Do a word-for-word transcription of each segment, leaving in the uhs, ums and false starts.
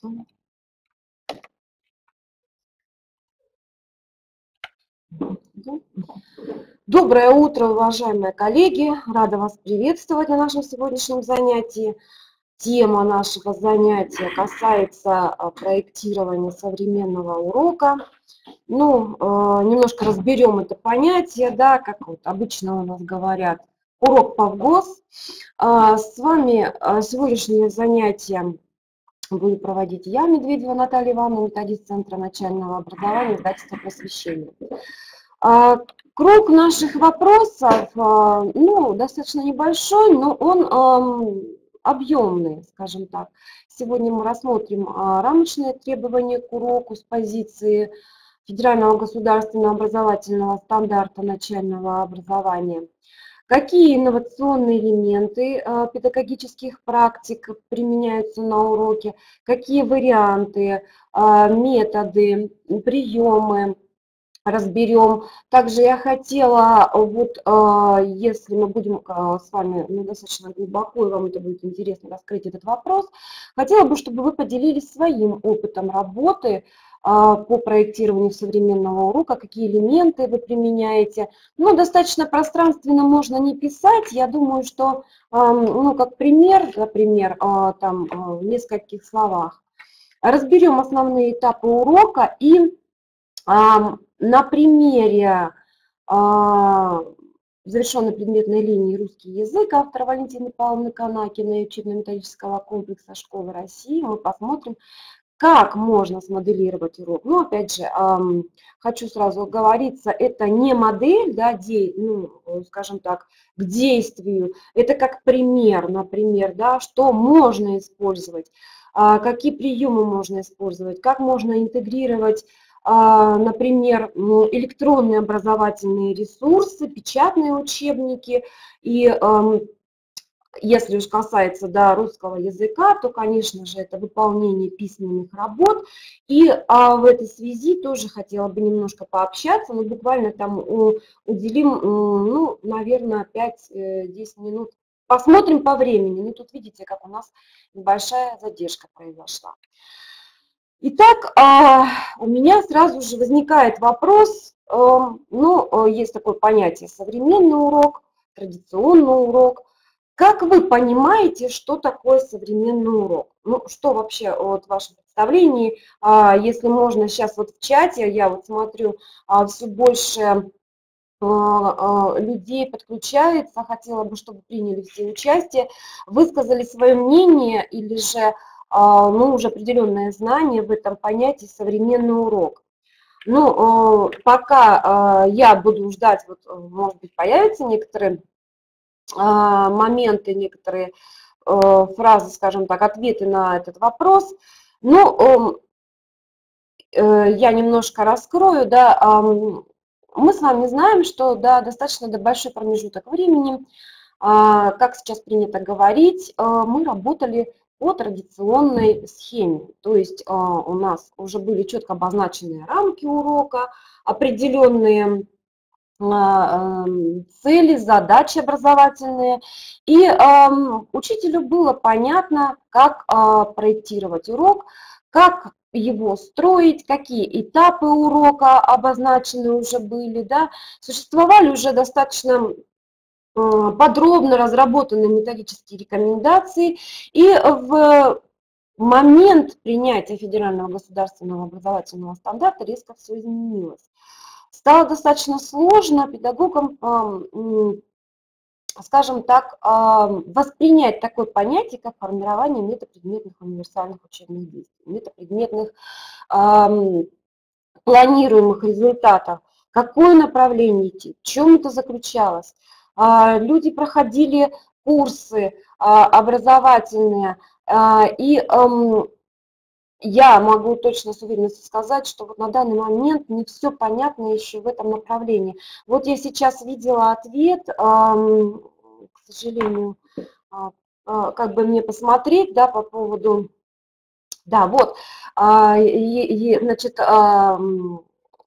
лицом. Доброе утро, уважаемые коллеги! Рада вас приветствовать на нашем сегодняшнем занятии. Тема нашего занятия касается проектирования современного урока. Ну, немножко разберем это понятие, да, как вот обычно у нас говорят, урок по ФГОС. С вами сегодняшнее занятие буду проводить я, Медведева Наталья Ивановна, методист Центра начального образования, издательства «Просвещение». Круг наших вопросов, ну, достаточно небольшой, но он объемные, скажем так. Сегодня мы рассмотрим рамочные требования к уроку с позиции Федерального государственного образовательного стандарта начального образования. Какие инновационные элементы педагогических практик применяются на уроке, какие варианты, методы, приемы разберем. Также я хотела, вот если мы будем с вами ну, достаточно глубоко, и вам это будет интересно раскрыть этот вопрос, хотела бы, чтобы вы поделились своим опытом работы по проектированию современного урока, какие элементы вы применяете. Ну, достаточно пространственно можно не писать. Я думаю, что, ну, как пример, например, там, в нескольких словах. Разберем основные этапы урока и на примере завершенной предметной линии «Русский язык» автора Валентины Павловны Канакиной и учебно-методического комплекса «Школы России» мы посмотрим, как можно смоделировать урок. Ну, опять же, хочу сразу оговориться, это не модель, да, де, ну, скажем так, к действию, это как пример, например, да, что можно использовать, какие приемы можно использовать, как можно интегрировать, например, электронные образовательные ресурсы, печатные учебники. И если уж касается, да, русского языка, то, конечно же, это выполнение письменных работ. И а, в этой связи тоже хотела бы немножко пообщаться, но буквально там уделим, ну, наверное, пять-десять минут. Посмотрим по времени. Ну, тут видите, как у нас небольшая задержка произошла. Итак, у меня сразу же возникает вопрос, ну, есть такое понятие современный урок, традиционный урок. Как вы понимаете, что такое современный урок? Ну, что вообще вот в вашем представлении, если можно, сейчас вот в чате, я вот смотрю, все больше людей подключается, хотела бы, чтобы приняли все участие, высказали свое мнение или же, ну, уже определенное знание в этом понятии современный урок. Ну, пока я буду ждать, вот, может быть, появятся некоторые моменты, некоторые фразы, скажем так, ответы на этот вопрос. Ну, я немножко раскрою, да, мы с вами знаем, что, да, достаточно большой промежуток времени, как сейчас принято говорить, мы работали по традиционной схеме, то есть э, у нас уже были четко обозначенные рамки урока, определенные э, э, цели, задачи образовательные, и э, учителю было понятно, как э, проектировать урок, как его строить, какие этапы урока обозначены уже были, да, существовали уже достаточно подробно разработаны методические рекомендации, и в момент принятия Федерального государственного образовательного стандарта резко все изменилось. Стало достаточно сложно педагогам, скажем так, воспринять такое понятие, как формирование метапредметных универсальных учебных действий, метапредметных планируемых результатов, какое направление идти, в чем это заключалось. Люди проходили курсы образовательные, и я могу точно с уверенностью сказать, что вот на данный момент не все понятно еще в этом направлении. Вот я сейчас видела ответ, к сожалению, как бы мне посмотреть, да, по поводу, да, вот, и, и, значит,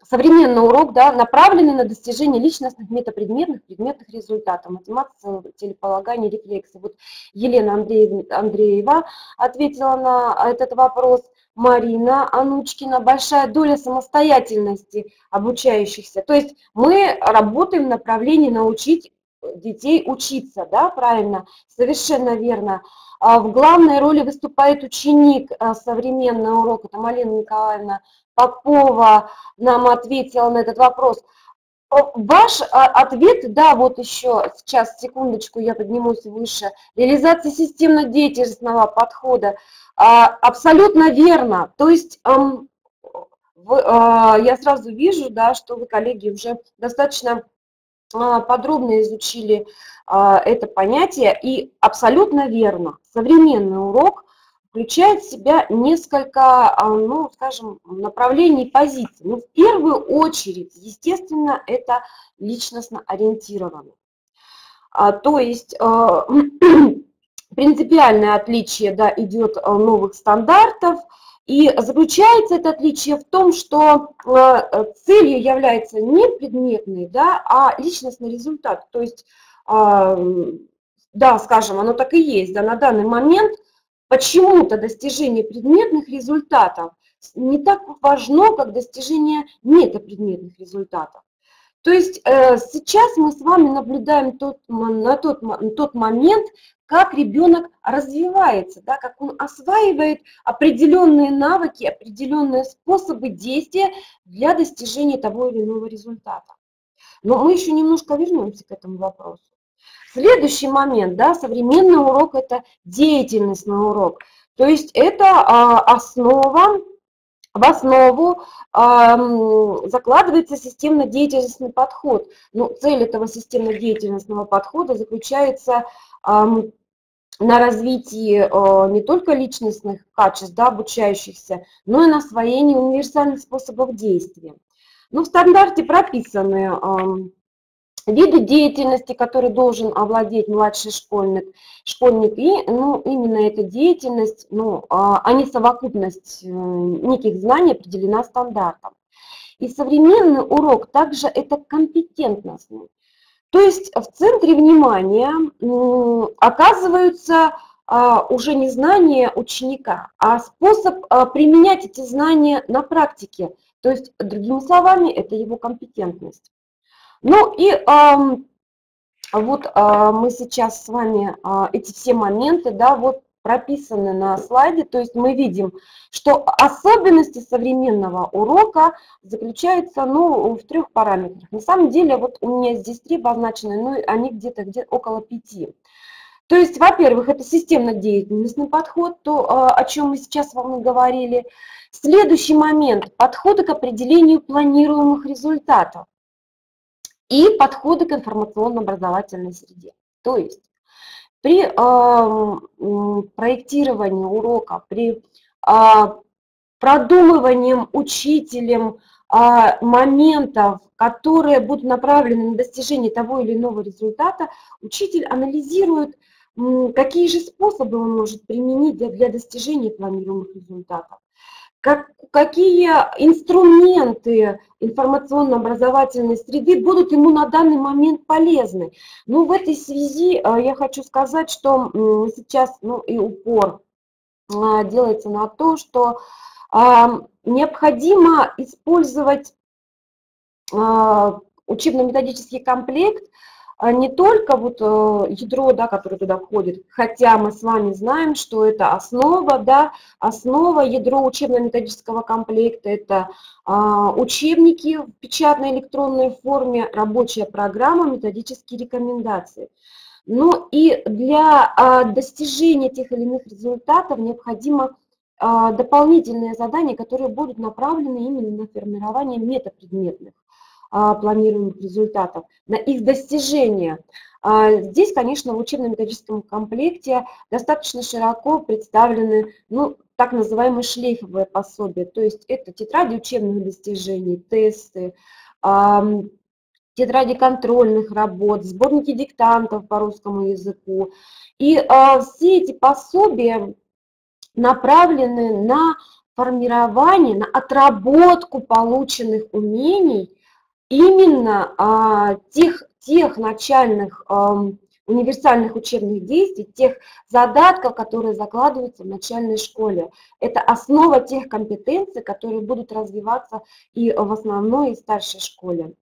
современный урок, да, направленный на достижение личностных, метапредметных, предметных результатов, математика, телеполагание, рефлексы. Вот Елена Андреева ответила на этот вопрос. Марина Анучкина, большая доля самостоятельности обучающихся. То есть мы работаем в направлении научить детей учиться, да, правильно, совершенно верно. В главной роли выступает ученик, современный урок, это Марина Николаевна Попова нам ответила на этот вопрос. Ваш ответ, да, вот еще сейчас, секундочку, я поднимусь выше. Реализация системно-деятельностного подхода. Абсолютно верно. То есть я сразу вижу, да, что вы, коллеги, уже достаточно подробно изучили это понятие. И абсолютно верно. Современный урок включает в себя несколько, ну, скажем, направлений и позиций. Но в первую очередь, естественно, это личностно ориентировано. А, то есть э, принципиальное отличие, да, идет новых стандартов, и заключается это отличие в том, что э, целью является не предметный, да, а личностный результат. То есть, э, да, скажем, оно так и есть, да, на данный момент. Почему-то достижение предметных результатов не так важно, как достижение метапредметных результатов. То есть э, сейчас мы с вами наблюдаем тот, на тот, тот момент, как ребенок развивается, да, как он осваивает определенные навыки, определенные способы действия для достижения того или иного результата. Но мы еще немножко вернемся к этому вопросу. Следующий момент, да, современный урок – это деятельностный урок. То есть это основа, в основу закладывается системно-деятельностный подход. Но цель этого системно-деятельностного подхода заключается на развитии не только личностных качеств, да, обучающихся, но и на освоении универсальных способов действия. Ну, в стандарте прописаны виды деятельности, которые должен овладеть младший школьник, школьник и, ну, именно эта деятельность, ну, а не совокупность неких знаний определена стандартом. И современный урок также это компетентностный. То есть в центре внимания оказываются уже не знания ученика, а способ применять эти знания на практике. То есть, другими словами, это его компетентность. Ну и э, вот э, мы сейчас с вами э, эти все моменты, да, вот прописаны на слайде, то есть мы видим, что особенности современного урока заключаются, ну, в трех параметрах. На самом деле вот у меня здесь три обозначены, но они где-то где около пяти. То есть, во-первых, это системно-деятельностный подход, то, о чем мы сейчас вам и говорили. Следующий момент – подходы к определению планируемых результатов. И подходы к информационно-образовательной среде. То есть при э, проектировании урока, при э, продумывании учителем э, моментов, которые будут направлены на достижение того или иного результата, учитель анализирует, э, какие же способы он может применить для, для достижения планируемых результатов. Как, какие инструменты информационно-образовательной среды будут ему на данный момент полезны. Ну, в этой связи я хочу сказать, что сейчас, ну, и упор делается на то, что необходимо использовать учебно-методический комплект, не только вот ядро, да, которое туда входит, хотя мы с вами знаем, что это основа, да, основа ядро учебно-методического комплекта, это а, учебники в печатной электронной форме, рабочая программа, методические рекомендации. Ну и для а, достижения тех или иных результатов необходимо а, дополнительные задания, которые будут направлены именно на формирование метапредметных планируемых результатов, на их достижение. Здесь, конечно, в учебно-методическом комплекте достаточно широко представлены, ну, так называемые шлейфовые пособия, то есть это тетради учебных достижений, тесты, тетради контрольных работ, сборники диктантов по русскому языку. И все эти пособия направлены на формирование, на отработку полученных умений именно а, тех, тех начальных а, универсальных учебных действий, тех задатков, которые закладываются в начальной школе. Это основа тех компетенций, которые будут развиваться и в основной, и в старшей школе.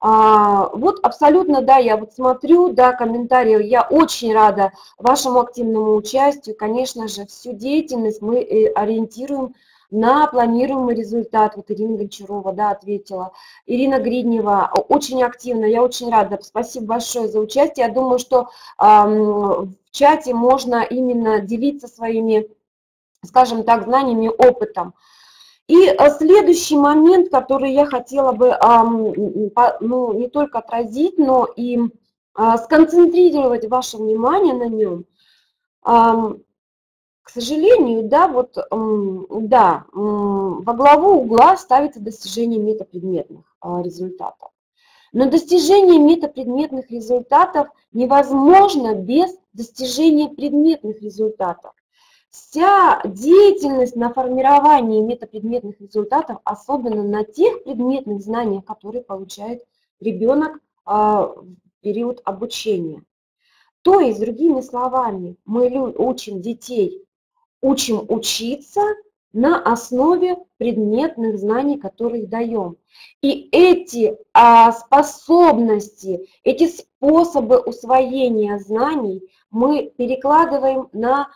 А, вот абсолютно, да, я вот смотрю, да, комментарии, я очень рада вашему активному участию. Конечно же, всю деятельность мы ориентируем на планируемый результат. Вот Ирина Гончарова, да, ответила. Ирина Гриднева, очень активно, я очень рада. Спасибо большое за участие. Я думаю, что эм, в чате можно именно делиться своими, скажем так, знаниями, опытом. И следующий момент, который я хотела бы ну, не только отразить, но и сконцентрировать ваше внимание на нем. К сожалению, да, вот, да, во главу угла ставится достижение метапредметных результатов. Но достижение метапредметных результатов невозможно без достижения предметных результатов. Вся деятельность на формировании метапредметных результатов, особенно на тех предметных знаниях, которые получает ребенок в период обучения. То есть, другими словами, мы учим детей, учим учиться на основе предметных знаний, которые даем. И эти способности, эти способы усвоения знаний мы перекладываем на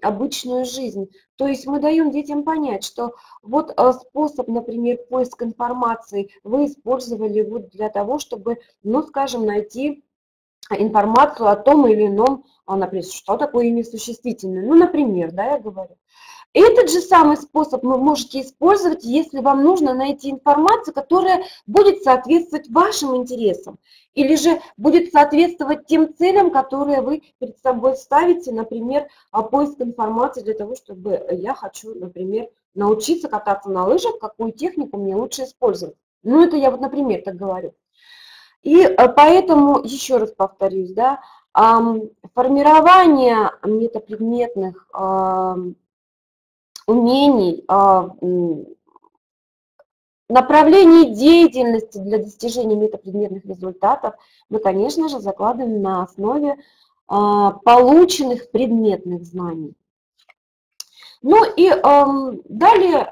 обычную жизнь. То есть мы даем детям понять, что вот способ, например, поиск информации вы использовали вот для того, чтобы, ну, скажем, найти информацию о том или ином, например, что такое имя существительное. Ну, например, да, я говорю. Этот же самый способ вы можете использовать, если вам нужно найти информацию, которая будет соответствовать вашим интересам или же будет соответствовать тем целям, которые вы перед собой ставите, например, поиск информации для того, чтобы я хочу, например, научиться кататься на лыжах, какую технику мне лучше использовать. Ну, это я вот, например, так говорю. И поэтому, еще раз повторюсь, да, формирование метапредметных умений, направлений деятельности для достижения метапредметных результатов мы, конечно же, закладываем на основе полученных предметных знаний. Ну и далее,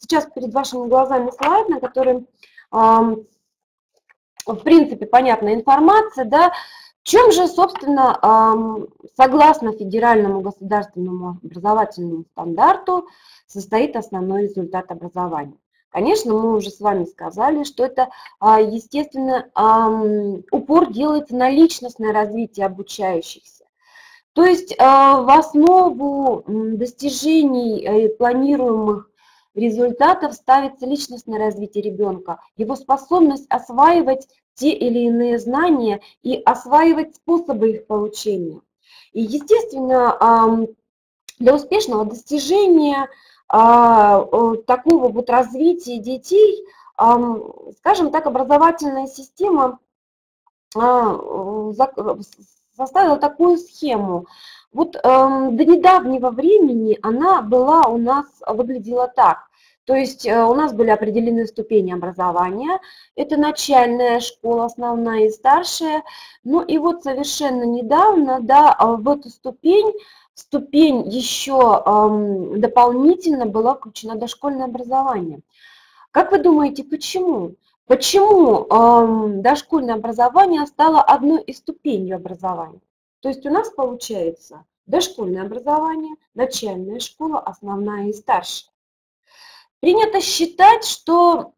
сейчас перед вашими глазами слайд, на котором, в принципе, понятная информация, да. В чем же, собственно, согласно федеральному государственному образовательному стандарту состоит основной результат образования? Конечно, мы уже с вами сказали, что это, естественно, упор делается на личностное развитие обучающихся. То есть в основу достижений планируемых результатов ставится личностное развитие ребенка, его способность осваивать те или иные знания и осваивать способы их получения. И, естественно, для успешного достижения такого вот развития детей, скажем так, образовательная система составила такую схему. Вот до недавнего времени она была у нас, выглядела так. То есть у нас были определены ступени образования, это начальная школа, основная и старшая. Ну и вот совершенно недавно, да, в эту ступень, ступень еще эм, дополнительно было включено дошкольное образование. Как вы думаете, почему? Почему эм, дошкольное образование стало одной из ступеней образования? То есть у нас получается дошкольное образование, начальная школа, основная и старшая. Принято считать, что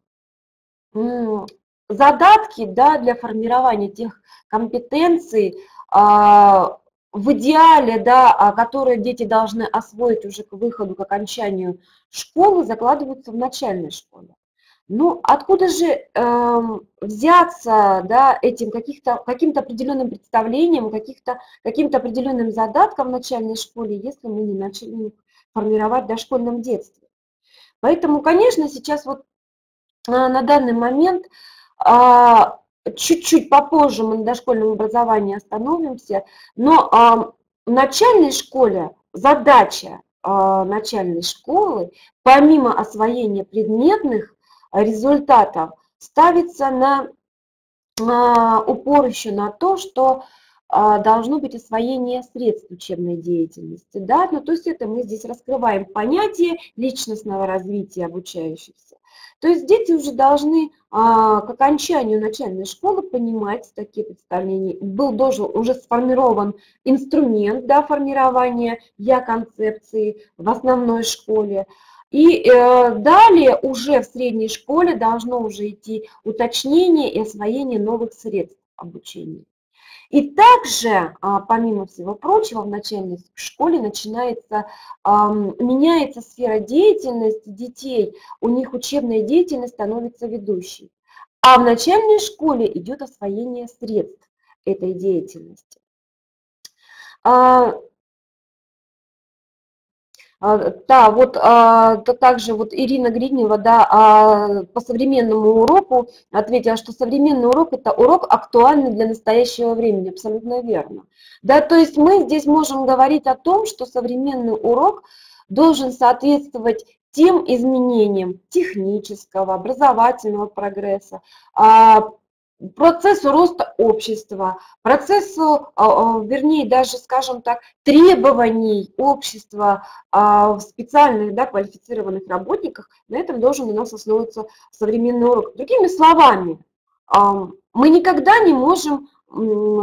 задатки, да, для формирования тех компетенций в идеале, да, которые дети должны освоить уже к выходу, к окончанию школы, закладываются в начальной школе. Ну, откуда же э, взяться, да, этим каким-то определенным представлением, каким-то определенным задатком в начальной школе, если мы не начали формировать в дошкольном детстве? Поэтому, конечно, сейчас вот на данный момент, чуть-чуть попозже мы на дошкольном образовании остановимся, но в начальной школе задача начальной школы, помимо освоения предметных результатов, ставится на упор еще на то, что должно быть освоение средств учебной деятельности. Да? Ну, то есть это мы здесь раскрываем понятие личностного развития обучающихся. То есть дети уже должны а, к окончанию начальной школы понимать такие представления. Был должен, уже сформирован инструмент, да, формирования я-концепции в основной школе. И э, далее уже в средней школе должно уже идти уточнение и освоение новых средств обучения. И также, помимо всего прочего, в начальной школе начинается, меняется сфера деятельности детей, у них учебная деятельность становится ведущей. А в начальной школе идет освоение средств этой деятельности. Да, вот также вот Ирина Гриднева, да, по современному уроку ответила, что современный урок – это урок, актуальный для настоящего времени. Абсолютно верно. Да, то есть мы здесь можем говорить о том, что современный урок должен соответствовать тем изменениям технического, образовательного прогресса, процессу роста общества, процессу, вернее, даже, скажем так, требований общества в специальных, да, квалифицированных работниках, на этом должен у нас основываться современный урок. Другими словами, мы никогда не можем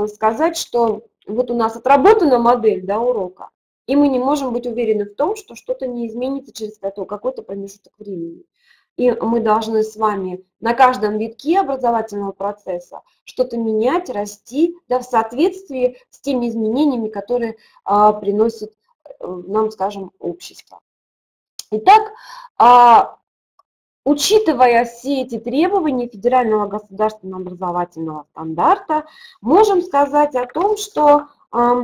сказать, что вот у нас отработана модель, да, урока, и мы не можем быть уверены в том, что что-то не изменится через какой-то промежуток времени. И мы должны с вами на каждом витке образовательного процесса что-то менять, расти, да, в соответствии с теми изменениями, которые а, приносит нам, скажем, общество. Итак, а, учитывая все эти требования федерального государственного образовательного стандарта, можем сказать о том, что а,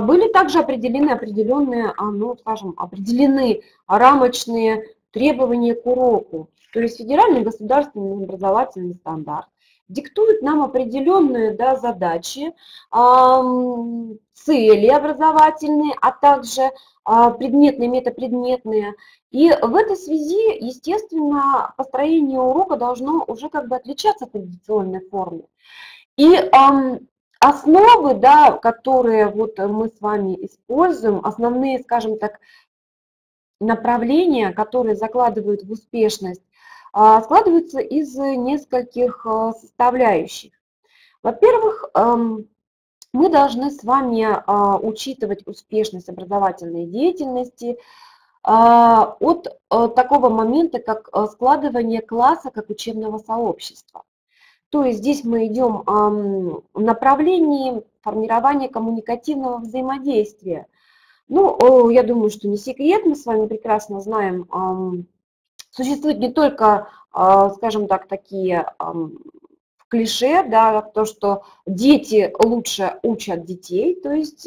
были также определены определенные, а, ну, скажем, определены рамочные требования к уроку. То есть федеральный государственный образовательный стандарт диктует нам определенные, да, задачи, эм, цели образовательные, а также э, предметные, метапредметные. И в этой связи, естественно, построение урока должно уже как бы отличаться от традиционной формы. И эм, основы, да, которые вот мы с вами используем, основные, скажем так, направления, которые закладывают в успешность, складываются из нескольких составляющих. Во-первых, мы должны с вами учитывать успешность образовательной деятельности от такого момента, как складывание класса как учебного сообщества. То есть здесь мы идем в направлении формирования коммуникативного взаимодействия. Ну, я думаю, что не секрет, мы с вами прекрасно знаем, существуют не только, скажем так, такие клише, да, то, что дети лучше учат детей, то есть,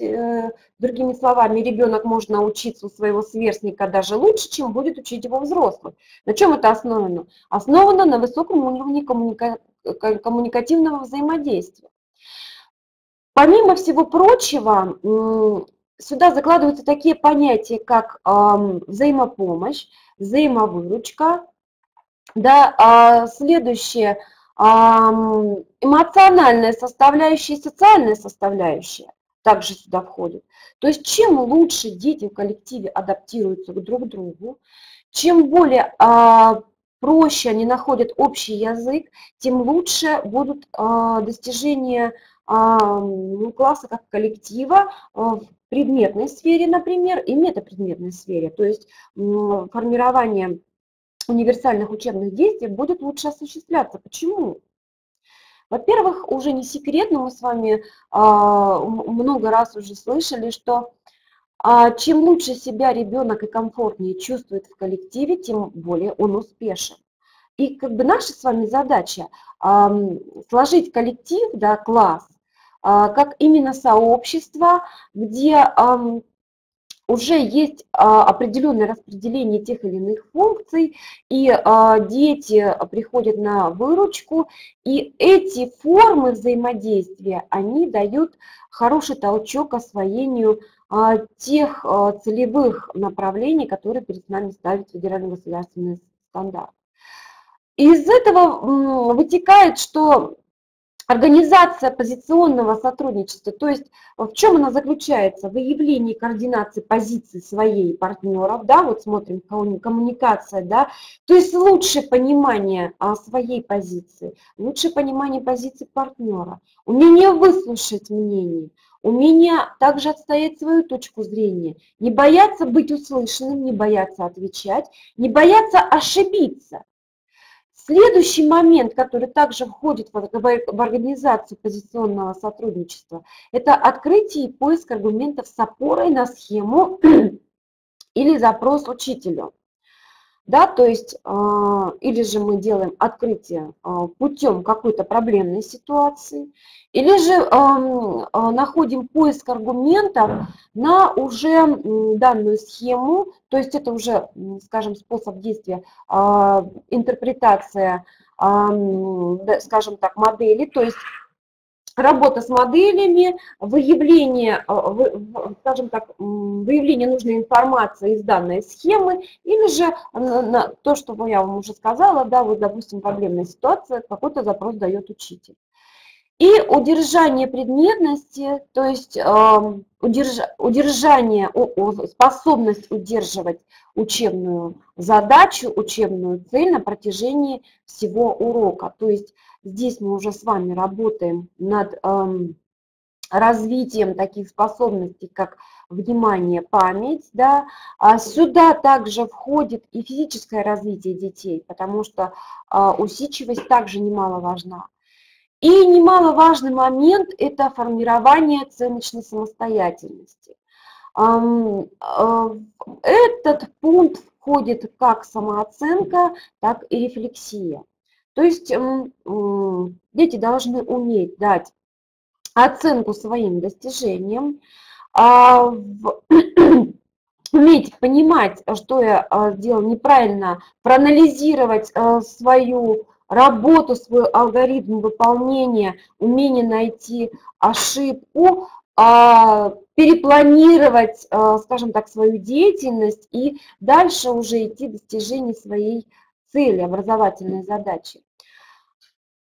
другими словами, ребенок может научиться у своего сверстника даже лучше, чем будет учить его взрослый. На чем это основано? Основано на высоком уровне коммуника... коммуникативного взаимодействия. Помимо всего прочего, сюда закладываются такие понятия, как э, взаимопомощь, взаимовыручка, да, э, следующее, э, эмоциональная составляющая и социальная составляющая также сюда входит. То есть чем лучше дети в коллективе адаптируются друг к другу, чем более э, проще они находят общий язык, тем лучше будут э, достижения э, класса как коллектива э, в предметной сфере, например, и метапредметной сфере. То есть формирование универсальных учебных действий будет лучше осуществляться. Почему? Во-первых, уже не секрет, но мы с вами много раз уже слышали, что чем лучше себя ребенок и комфортнее чувствует в коллективе, тем более он успешен. И как бы наша с вами задача сложить коллектив, да, класс, как именно сообщество, где уже есть определенное распределение тех или иных функций, и дети приходят на выручку, и эти формы взаимодействия, они дают хороший толчок освоению тех целевых направлений, которые перед нами ставит федеральный государственный стандарт. Из этого вытекает, что организация позиционного сотрудничества, то есть в чем она заключается? Выявление координации позиций своей партнеров, да, вот смотрим коммуникация, да, то есть лучшее понимание своей позиции, лучшее понимание позиции партнера, умение выслушать мнение, умение также отстоять свою точку зрения, не бояться быть услышанным, не бояться отвечать, не бояться ошибиться. Следующий момент, который также входит в организацию позиционного сотрудничества, это открытие и поиск аргументов с опорой на схему или запрос учителю. Да, то есть, или же мы делаем открытие путем какой-то проблемной ситуации, или же находим поиск аргументов на уже данную схему, то есть это уже, скажем, способ действия, интерпретация, скажем так, модели, то есть работа с моделями, выявление, скажем так, выявление нужной информации из данной схемы, или же то, что я вам уже сказала, да, вот, допустим, проблемная ситуация, какой-то запрос дает учитель. И удержание предметности, то есть удержание, способность удерживать учебную задачу, учебную цель на протяжении всего урока. То есть здесь мы уже с вами работаем над развитием таких способностей, как внимание, память, да, а сюда также входит и физическое развитие детей, потому что усидчивость также немаловажна. И немаловажный момент – это формирование оценочной самостоятельности. Этот пункт входит как самооценка, так и рефлексия. То есть дети должны уметь дать оценку своим достижениям, уметь понимать, что я сделал неправильно, проанализировать свою работу, свой алгоритм выполнения, умение найти ошибку, перепланировать, скажем так, свою деятельность и дальше уже идти к достижению своей цели, образовательной задачи.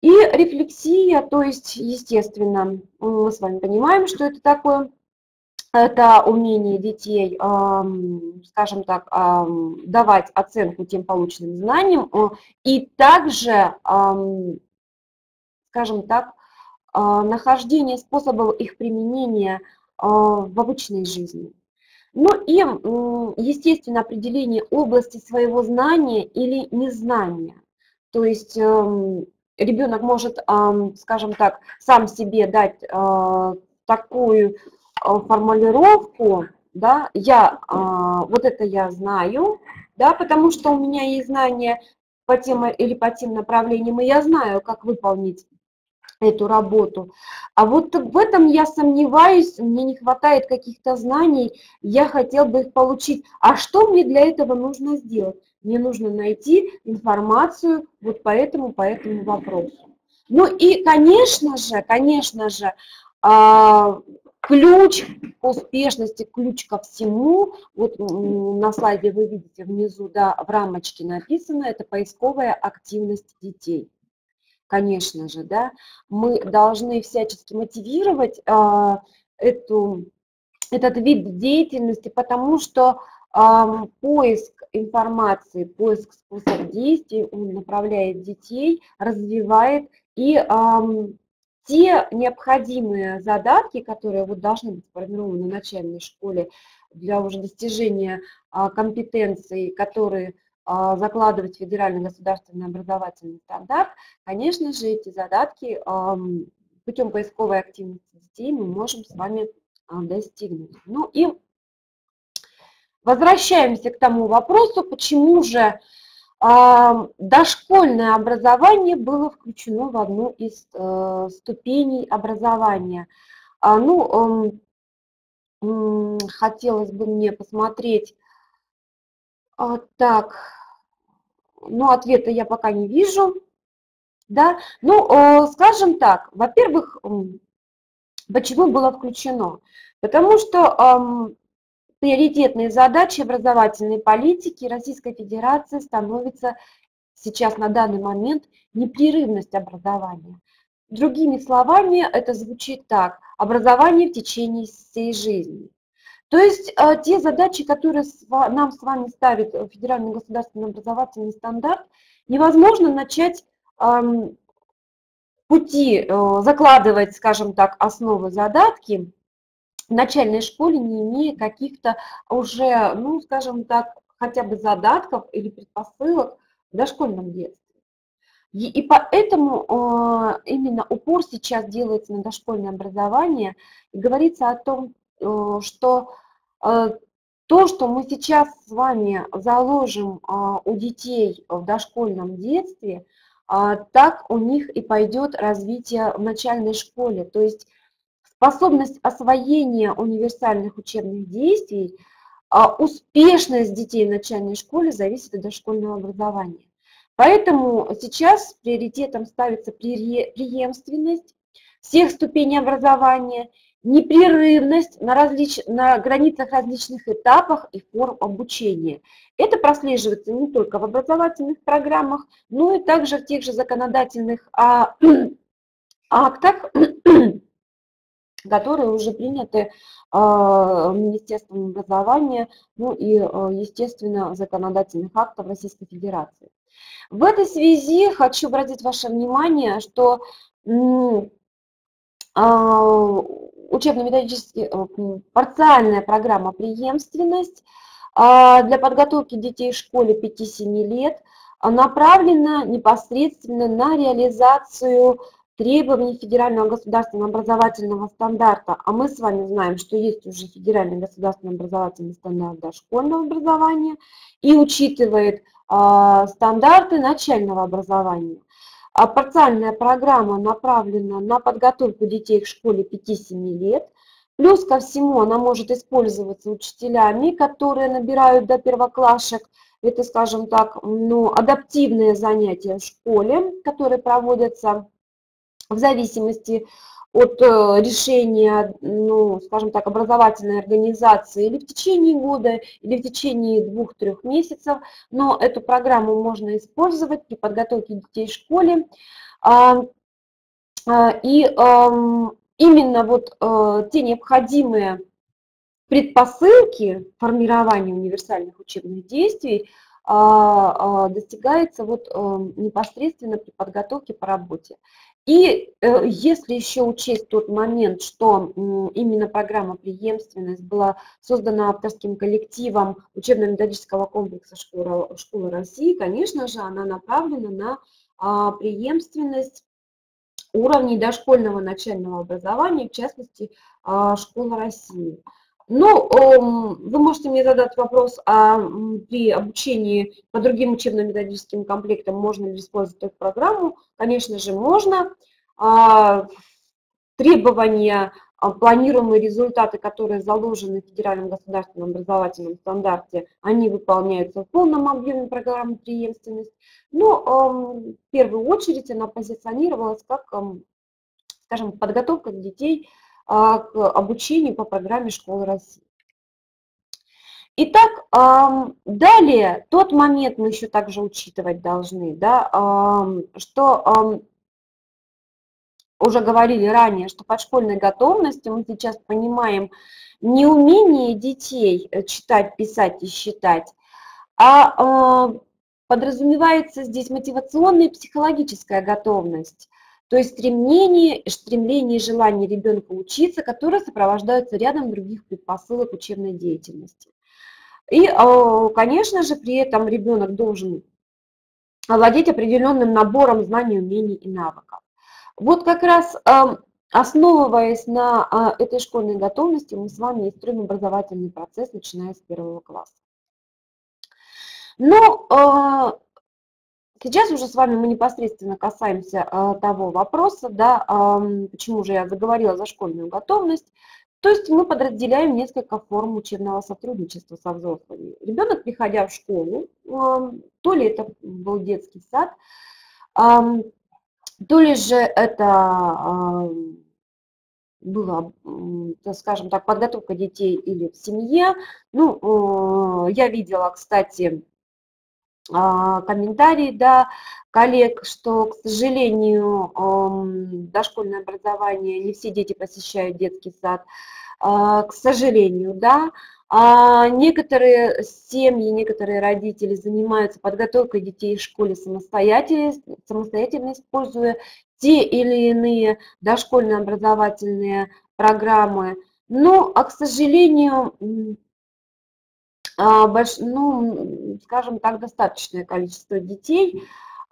И рефлексия, то есть, естественно, мы с вами понимаем, что это такое. Это умение детей, скажем так, давать оценку тем полученным знаниям и также, скажем так, нахождение способов их применения в обычной жизни. Ну и, естественно, определение области своего знания или незнания. То есть ребенок может, скажем так, сам себе дать такую формулировку, да, я, э, вот это я знаю, да, потому что у меня есть знания по тем или по тем направлениям, и я знаю, как выполнить эту работу. А вот в этом я сомневаюсь, мне не хватает каких-то знаний, я хотел бы их получить. А что мне для этого нужно сделать? Мне нужно найти информацию вот по этому, по этому вопросу. Ну и, конечно же, конечно же, э, ключ к успешности, ключ ко всему, вот на слайде вы видите внизу, да, в рамочке написано, это поисковая активность детей. Конечно же, да, мы должны всячески мотивировать э, эту, этот вид деятельности, потому что э, поиск информации, поиск способов действий, он направляет детей, развивает и э, те необходимые задатки, которые вот должны быть сформированы в начальной школе для уже достижения а, компетенций, которые а, закладывает федеральный государственный образовательный стандарт, конечно же, эти задатки а, путем поисковой активности детей мы можем с вами а, достигнуть. Ну и возвращаемся к тому вопросу, почему же дошкольное образование было включено в одну из э, ступеней образования. А, ну, э, э, хотелось бы мне посмотреть. А, так, ну, ответа я пока не вижу. Да? Ну, э, скажем так, во-первых, э, почему было включено? Потому что эм, приоритетные задачи образовательной политики Российской Федерации становится сейчас на данный момент непрерывность образования. Другими словами, это звучит так: образование в течение всей жизни. То есть э, те задачи, которые с, нам с вами ставит федеральный государственный образовательный стандарт, невозможно начать э, пути, э, закладывать, скажем так, основы, задатки в начальной школе, не имея каких-то уже, ну, скажем так, хотя бы задатков или предпосылок в дошкольном детстве. И, и поэтому э, именно упор сейчас делается на дошкольное образование, и говорится о том, э, что э, то, что мы сейчас с вами заложим э, у детей в дошкольном детстве, э, так у них и пойдет развитие в начальной школе. То есть способность освоения универсальных учебных действий, успешность детей в начальной школе зависит от дошкольного образования. Поэтому сейчас приоритетом ставится преемственность всех ступеней образования, непрерывность на, различ... на границах различных этапах и форм обучения. Это прослеживается не только в образовательных программах, но и также в тех же законодательных а... актах, которые уже приняты э, Министерством образования, ну и, э, естественно, законодательных актов Российской Федерации. В этой связи хочу обратить ваше внимание, что э, учебно-методическая э, парциальная программа «Преемственность» э, для подготовки детей в школе пяти-семи лет направлена непосредственно на реализацию требований федерального государственного образовательного стандарта, а мы с вами знаем, что есть уже федеральный государственный образовательный стандарт дошкольного образования и учитывает э, стандарты начального образования. А парциальная программа направлена на подготовку детей к школе пяти-семи лет, плюс ко всему она может использоваться учителями, которые набирают до первоклашек. Это, скажем так, ну, адаптивные занятия в школе, которые проводятся в зависимости от решения, ну, скажем так, образовательной организации или в течение года, или в течение двух-трех месяцев, но эту программу можно использовать при подготовке детей в школе. И именно вот те необходимые предпосылки формирования универсальных учебных действий достигается вот непосредственно при подготовке по работе. И если еще учесть тот момент, что именно программа «Преемственность» была создана авторским коллективом учебно-методического комплекса «Школа России», конечно же, она направлена на преемственность уровней дошкольного начального образования, в частности, «Школа России». Ну, вы можете мне задать вопрос, а при обучении по другим учебно-методическим комплектам можно ли использовать эту программу? Конечно же, можно. Требования, планируемые результаты, которые заложены в федеральном государственном образовательном стандарте, они выполняются в полном объеме программы преемственность. Но в первую очередь она позиционировалась как, скажем, подготовка детей к обучению по программе «Школы России». Итак, далее, тот момент мы еще также учитывать должны, да, что уже говорили ранее, что под школьной готовностью мы сейчас понимаем не умение детей читать, писать и считать, а подразумевается здесь мотивационная и психологическая готовность. То есть стремление, стремление и желание ребенка учиться, которые сопровождаются рядом других предпосылок учебной деятельности. И, конечно же, при этом ребенок должен овладеть определенным набором знаний, умений и навыков. Вот как раз основываясь на этой школьной готовности, мы с вами строим образовательный процесс, начиная с первого класса. Но сейчас уже с вами мы непосредственно касаемся э, того вопроса, да, э, почему же я заговорила за школьную готовность. То есть мы подразделяем несколько форм учебного сотрудничества со взрослыми. Ребенок, приходя в школу, э, то ли это был детский сад, э, то ли же это э, была, скажем так, подготовка детей или в семье. Ну, я видела, кстати, комментарии, да, коллег, что, к сожалению, дошкольное образование, не все дети посещают детский сад, к сожалению, да. А некоторые семьи, некоторые родители занимаются подготовкой детей в школе самостоятельно, самостоятельно используя те или иные дошкольно-образовательные программы. Ну, а, к сожалению, больш... ну, скажем так, достаточное количество детей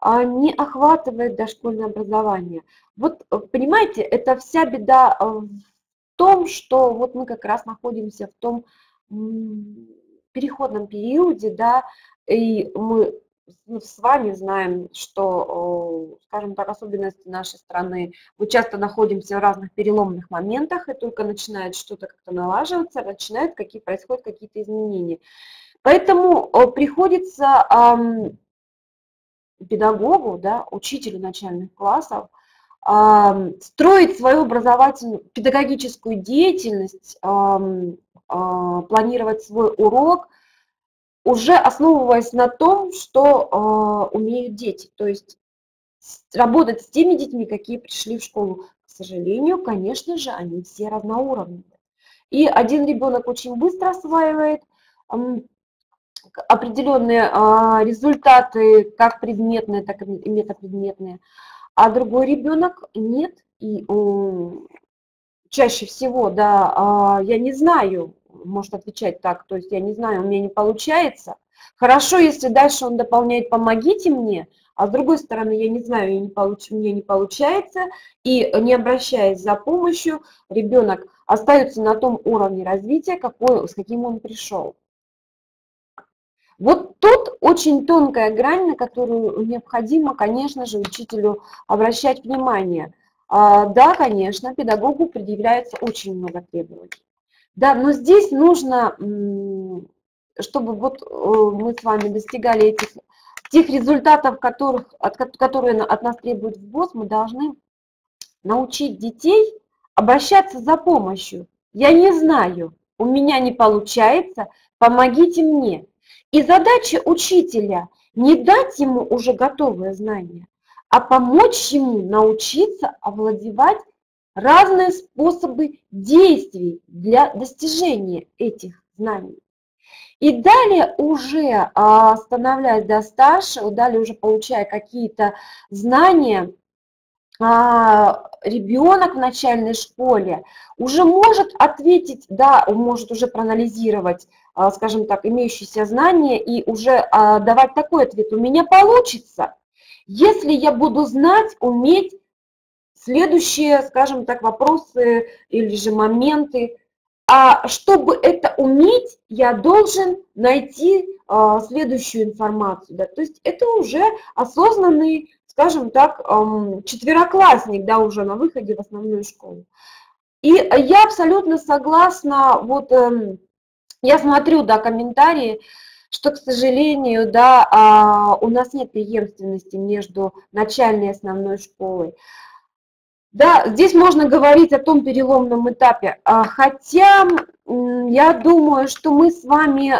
не охватывает дошкольное образование. Вот, понимаете, это вся беда в том, что вот мы как раз находимся в том переходном периоде, да, и мы с вами знаем, что, скажем так, особенности нашей страны, мы часто находимся в разных переломных моментах, и только начинает что-то как-то налаживаться, начинают какие, происходят какие-то изменения. Поэтому приходится эм, педагогу, да, учителю начальных классов, эм, строить свою образовательную, педагогическую деятельность, эм, планировать свой урок, уже основываясь на том, что э, умеют дети. То есть работать с теми детьми, какие пришли в школу. К сожалению, конечно же, они все разноуровневые. И один ребенок очень быстро осваивает э, определенные э, результаты, как предметные, так и метапредметные. А другой ребенок нет. И э, чаще всего, да, э, я не знаю, может отвечать так, то есть я не знаю, у меня не получается. Хорошо, если дальше он дополняет «помогите мне», а с другой стороны, я не знаю, я не получ... мне не получается, и не обращаясь за помощью, ребенок остается на том уровне развития, какой, с каким он пришел. Вот тут очень тонкая грань, на которую необходимо, конечно же, учителю обращать внимание. А, да, конечно, педагогу предъявляется очень много требований. Да, но здесь нужно, чтобы вот мы с вами достигали этих, тех результатов, которых, от, которые от нас требует ФГОС, мы должны научить детей обращаться за помощью. Я не знаю, у меня не получается, помогите мне. И задача учителя не дать ему уже готовые знания, а помочь ему научиться овладевать разные способы действий для достижения этих знаний. И далее уже, становляясь до старше, далее уже получая какие-то знания, ребенок в начальной школе уже может ответить, да, он может уже проанализировать, скажем так, имеющиеся знания и уже давать такой ответ: у меня получится, если я буду знать, уметь следующие, скажем так, вопросы или же моменты. А чтобы это уметь, я должен найти э, следующую информацию. Да? То есть это уже осознанный, скажем так, э, четвероклассник, да, уже на выходе в основную школу. И я абсолютно согласна, вот э, я смотрю, да, комментарии, что, к сожалению, да, э, у нас нет преемственности между начальной и основной школой. Да, здесь можно говорить о том переломном этапе, хотя я думаю, что мы с вами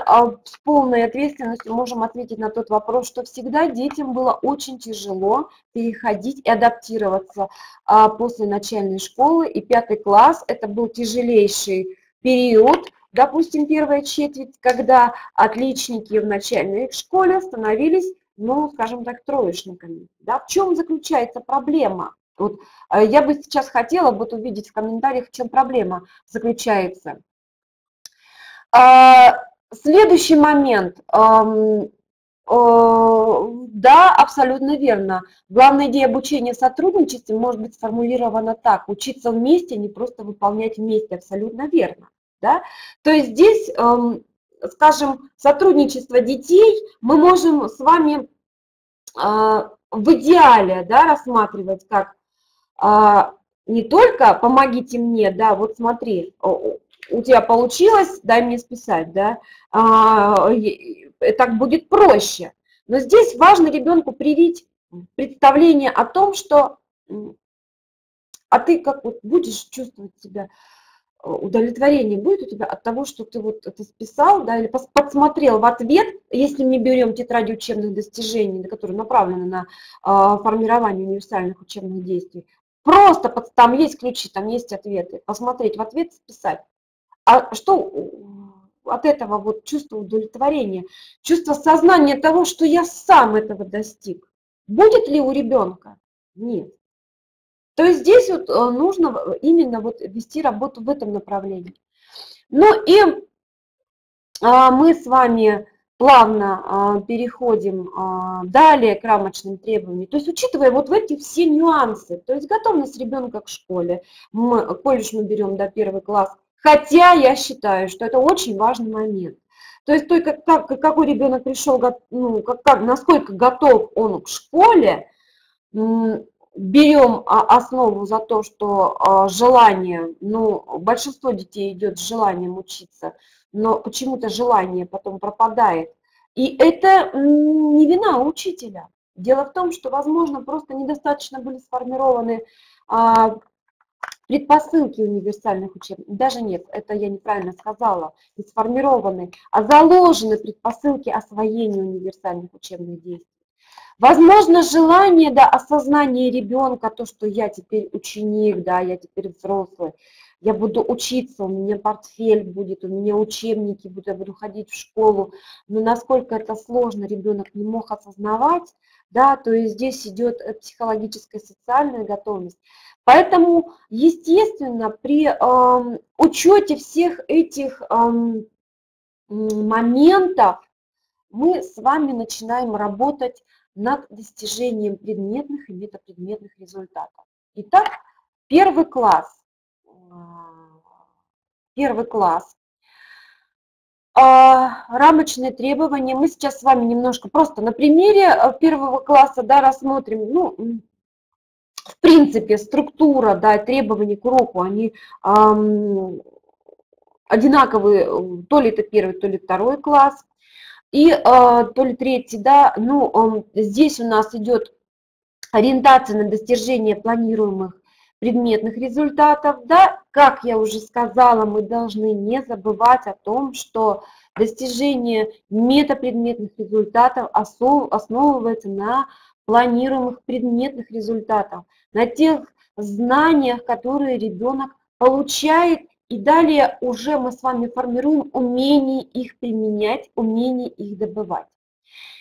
с полной ответственностью можем ответить на тот вопрос, что всегда детям было очень тяжело переходить и адаптироваться после начальной школы, и пятый класс – это был тяжелейший период, допустим, первая четверть, когда отличники в начальной школе становились, ну, скажем так, троечниками. Да, в чем заключается проблема? Вот, я бы сейчас хотела вот увидеть в комментариях, в чем проблема заключается. Следующий момент. Да, абсолютно верно. Главная идея обучения в сотрудничестве может быть сформулирована так: учиться вместе, не просто выполнять вместе. Абсолютно верно. Да? То есть здесь, скажем, сотрудничество детей мы можем с вами в идеале, да, рассматривать как не только «помогите мне», да, вот смотри, у тебя получилось, дай мне списать, да, так будет проще. Но здесь важно ребенку привить представление о том, что А ты как вот будешь чувствовать себя, удовлетворение будет у тебя от того, что ты вот это списал, да, или подсмотрел в ответ, если мы берем тетради учебных достижений, которые направлены на э, формирование универсальных учебных действий, просто под, там есть ключи, там есть ответы, посмотреть в ответ, списать. А что от этого вот чувство удовлетворения, чувство сознания того, что я сам этого достиг, будет ли у ребенка? Нет. То есть здесь вот нужно именно вот вести работу в этом направлении. Ну и мы с вами плавно переходим далее к рамочным требованиям. То есть учитывая вот эти все нюансы, то есть готовность ребенка к школе, мы, колледж мы берем до первого класса, хотя я считаю, что это очень важный момент. То есть то, как, как, какой ребенок пришел, ну, как, как, насколько готов он к школе, берем основу за то, что желание, ну, большинство детей идет с желанием учиться, но почему-то желание потом пропадает. И это не вина учителя. Дело в том, что, возможно, просто недостаточно были сформированы предпосылки универсальных учебников, даже нет, это я неправильно сказала, не сформированы, а заложены предпосылки освоения универсальных учебных действий. Возможно, желание, да, осознание ребенка, то, что я теперь ученик, да, я теперь взрослый, я буду учиться, у меня портфель будет, у меня учебники будут, я буду ходить в школу. Но насколько это сложно, ребенок не мог осознавать, да, то есть здесь идет психологическая, социальная готовность. Поэтому, естественно, при э, учете всех этих э, моментов мы с вами начинаем работать над достижением предметных и метапредметных результатов. Итак, первый класс. Первый класс. Рамочные требования. Мы сейчас с вами немножко просто на примере первого класса, да, рассмотрим. Ну, в принципе, структура, да, требований к уроку, они эм, одинаковые, то ли это первый, то ли второй класс. И э, то ли третий, да, ну, э, здесь у нас идет ориентация на достижение планируемых предметных результатов, да, как я уже сказала, мы должны не забывать о том, что достижение метапредметных результатов основ, основывается на планируемых предметных результатах, на тех знаниях, которые ребенок получает. И далее уже мы с вами формируем умение их применять, умение их добывать.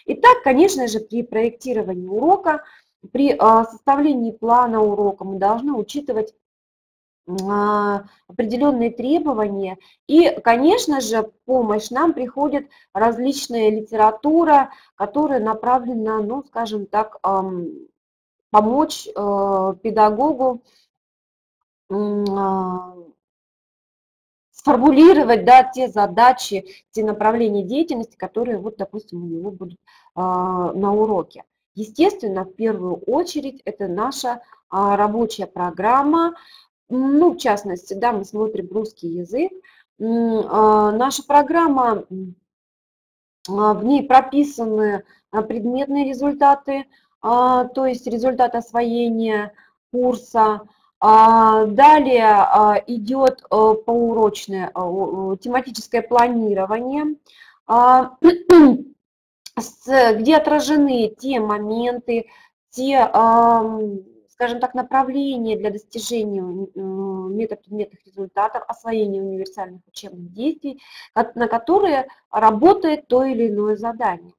Итак, конечно же, при проектировании урока, при составлении плана урока мы должны учитывать определенные требования. И, конечно же, в помощь нам приходит различная литература, которая направлена, ну, скажем так, помочь педагогу сформулировать, да, те задачи, те направления деятельности, которые, вот, допустим, у него будут э, на уроке. Естественно, в первую очередь, это наша э, рабочая программа. Ну, в частности, да, мы смотрим русский язык. Э, наша программа, э, в ней прописаны предметные результаты, э, то есть результат освоения курса. Далее идет поурочное тематическое планирование, где отражены те моменты, те, скажем так, направления для достижения метапредметных результатов, освоения универсальных учебных действий, на которые работает то или иное задание.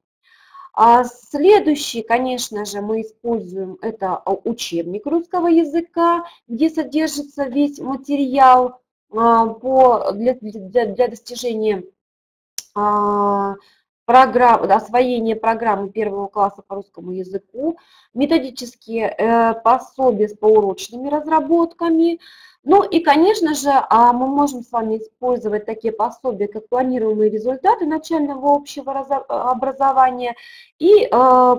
А следующий, конечно же, мы используем, это учебник русского языка, где содержится весь материал по, для, для, для достижения а, программ, освоения программы первого класса по русскому языку, методические э, пособия с поурочными разработками. Ну и, конечно же, а мы можем с вами использовать такие пособия, как планируемые результаты начального общего образования и э,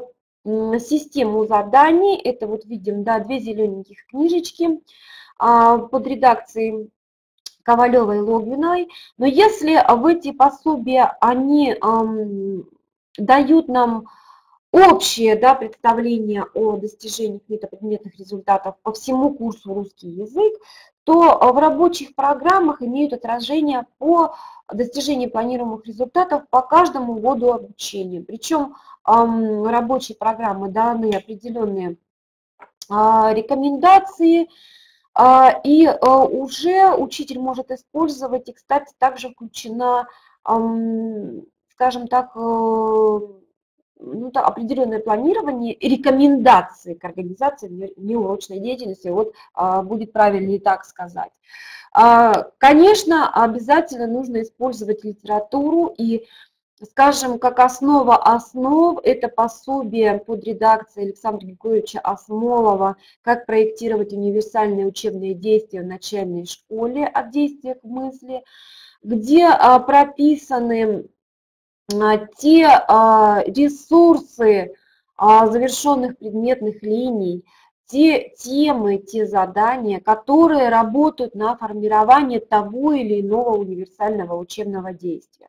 систему заданий. Это вот видим, да, две зелененьких книжечки э, под редакцией Ковалевой и Логвиной. Но если в эти пособия они э, дают нам Общее, да, представление о достижениях метапредметных результатов по всему курсу русский язык, то в рабочих программах имеют отражение по достижению планируемых результатов по каждому году обучения. Причем эм, рабочие программы даны определенные э, рекомендации, э, и э, уже учитель может использовать, и, кстати, также включена, э, скажем так, э, Ну, да, определенное планирование и рекомендации к организации неурочной деятельности, вот а, будет правильнее так сказать. А, конечно, обязательно нужно использовать литературу и, скажем, как основа основ, это пособие под редакцией Александра Григорьевича Асмолова «Как проектировать универсальные учебные действия в начальной школе о действиях в мысли», где а, прописаны те ресурсы завершенных предметных линий, те темы, те задания, которые работают на формирование того или иного универсального учебного действия.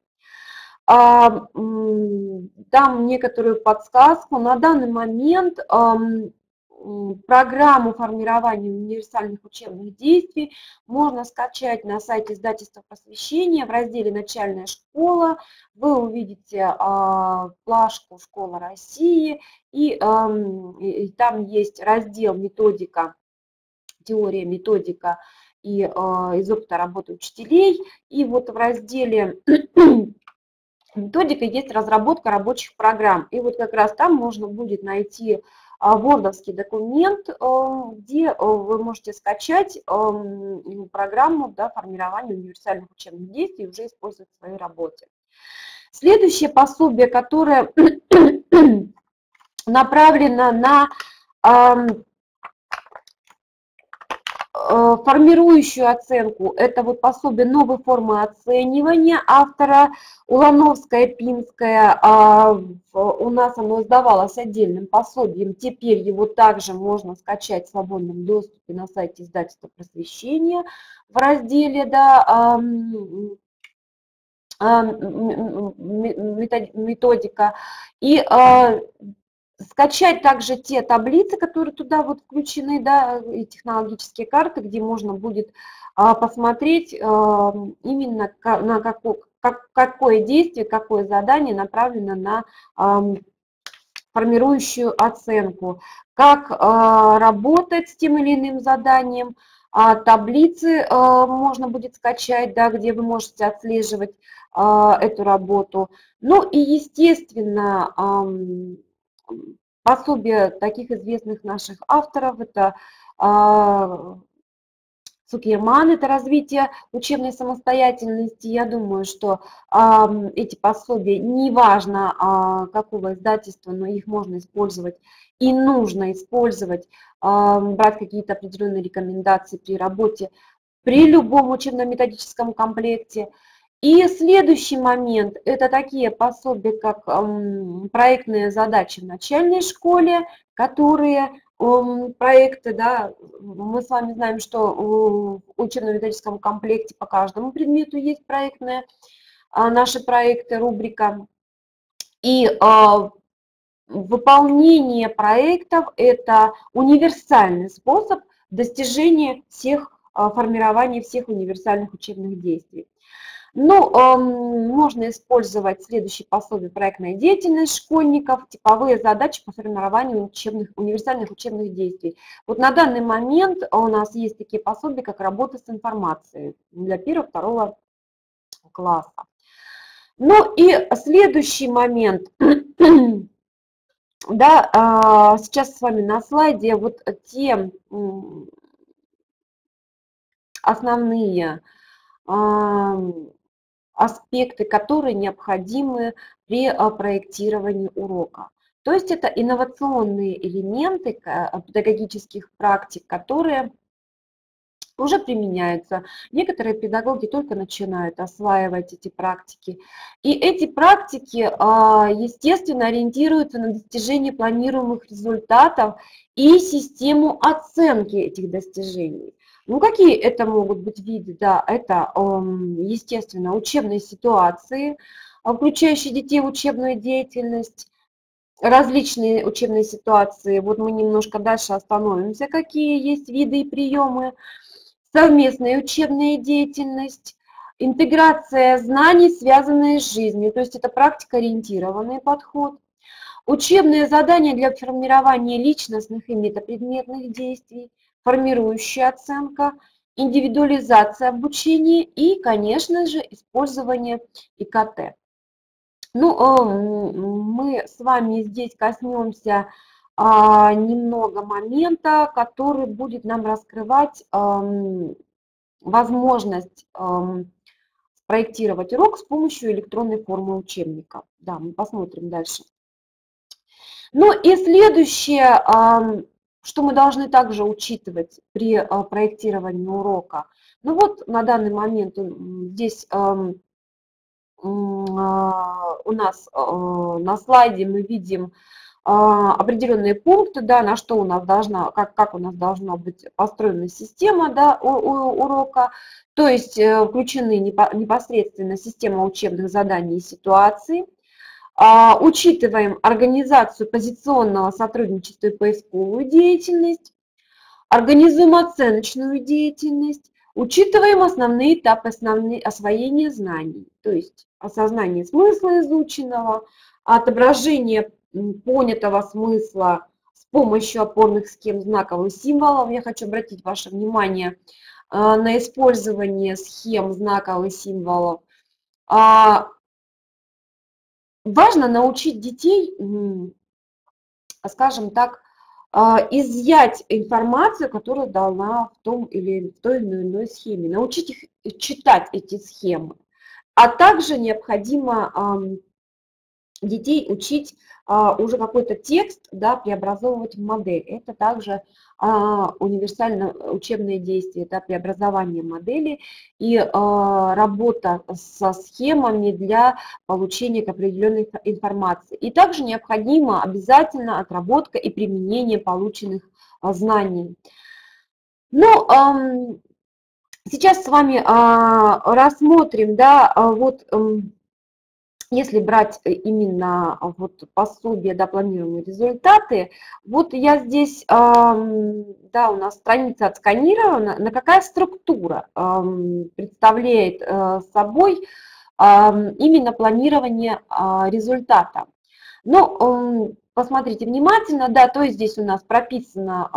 Дам некоторую подсказку. На данный момент программу формирования универсальных учебных действий можно скачать на сайте издательства «Просвещение» в разделе «Начальная школа». Вы увидите э, плашку «Школа России», и, э, и там есть раздел «Методика», «Теория, методика» и э, «Из опыта работы учителей». И вот в разделе «Методика» есть разработка рабочих программ. И вот как раз там можно будет найти вордовский документ, где вы можете скачать программу, да, формирования универсальных учебных действий и уже использовать в своей работе. Следующее пособие, которое направлено на формирующую оценку, это вот пособие «Новые формы оценивания» автора Улановская, Пинская. У нас оно издавалось отдельным пособием, теперь его также можно скачать в свободном доступе на сайте издательства «Просвещение» в разделе, да, «Методика». И скачать также те таблицы, которые туда вот включены, да, и технологические карты, где можно будет а, посмотреть а, именно к, на како, как, какое действие, какое задание направлено на а, формирующую оценку, как а, работать с тем или иным заданием. А таблицы а, можно будет скачать, да, где вы можете отслеживать а, эту работу. Ну и, естественно, а, пособия таких известных наших авторов, это э, Цукерман, это «Развитие учебной самостоятельности». Я думаю, что э, эти пособия, неважно э, какого издательства, но их можно использовать и нужно использовать, э, брать какие-то определенные рекомендации при работе, при любом учебно-методическом комплекте. И следующий момент – это такие пособия, как проектные задачи в начальной школе, которые проекты, да, мы с вами знаем, что в учебно-методическом комплекте по каждому предмету есть проектные, наши проекты, рубрика. И выполнение проектов – это универсальный способ достижения всех, формирования всех универсальных учебных действий. Ну, эм, можно использовать следующие пособия: проектная деятельность школьников, типовые задачи по формированию учебных, универсальных учебных действий. Вот на данный момент у нас есть такие пособия, как работа с информацией для первого, второго класса. Ну и следующий момент, да, э, сейчас с вами на слайде вот те э, основные э, аспекты, которые необходимы при проектировании урока. То есть это инновационные элементы педагогических практик, которые уже применяются. Некоторые педагоги только начинают осваивать эти практики. И эти практики, естественно, ориентируются на достижение планируемых результатов и систему оценки этих достижений. Ну, какие это могут быть виды? Да, это, естественно, учебные ситуации, включающие детей в учебную деятельность, различные учебные ситуации. Вот мы немножко дальше остановимся, какие есть виды и приемы. Совместная учебная деятельность, интеграция знаний, связанные с жизнью, то есть это практикоориентированный подход. Учебные задания для формирования личностных и метапредметных действий, формирующая оценка, индивидуализация обучения и, конечно же, использование ИКТ. Ну, мы с вами здесь коснемся немного момента, который будет нам раскрывать возможность спроектировать урок с помощью электронной формы учебника. Да, мы посмотрим дальше. Ну и следующее, что мы должны также учитывать при проектировании урока. Ну вот на данный момент здесь у нас на слайде мы видим определенные пункты, да, на что у нас должна, как, как у нас должна быть построена система, да, у, у, урока, то есть включены непосредственно система учебных заданий и ситуаций. А, учитываем организацию позиционного сотрудничества и поисковую деятельность, организуем оценочную деятельность, учитываем основные этапы основные освоения знаний, то есть осознание смысла изученного, отображение понятого смысла с помощью опорных схем, знаков и символов. Я хочу обратить ваше внимание на использование схем, знаков и символов. Важно научить детей, скажем так, изъять информацию, которая дана в том или в той или иной схеме, научить их читать эти схемы, а также необходимо детей учить уже какой-то текст, да, преобразовывать в модель. Это также универсальное учебное действие, это преобразование модели и работа со схемами для получения определенной информации. И также необходимо обязательно отработка и применение полученных знаний. Ну, сейчас с вами рассмотрим, да, вот... Если брать именно вот пособие, да, планируемые результаты, вот я здесь, да, у нас страница отсканирована, на какая структура представляет собой именно планирование результата. Ну, посмотрите внимательно, да, то есть здесь у нас прописано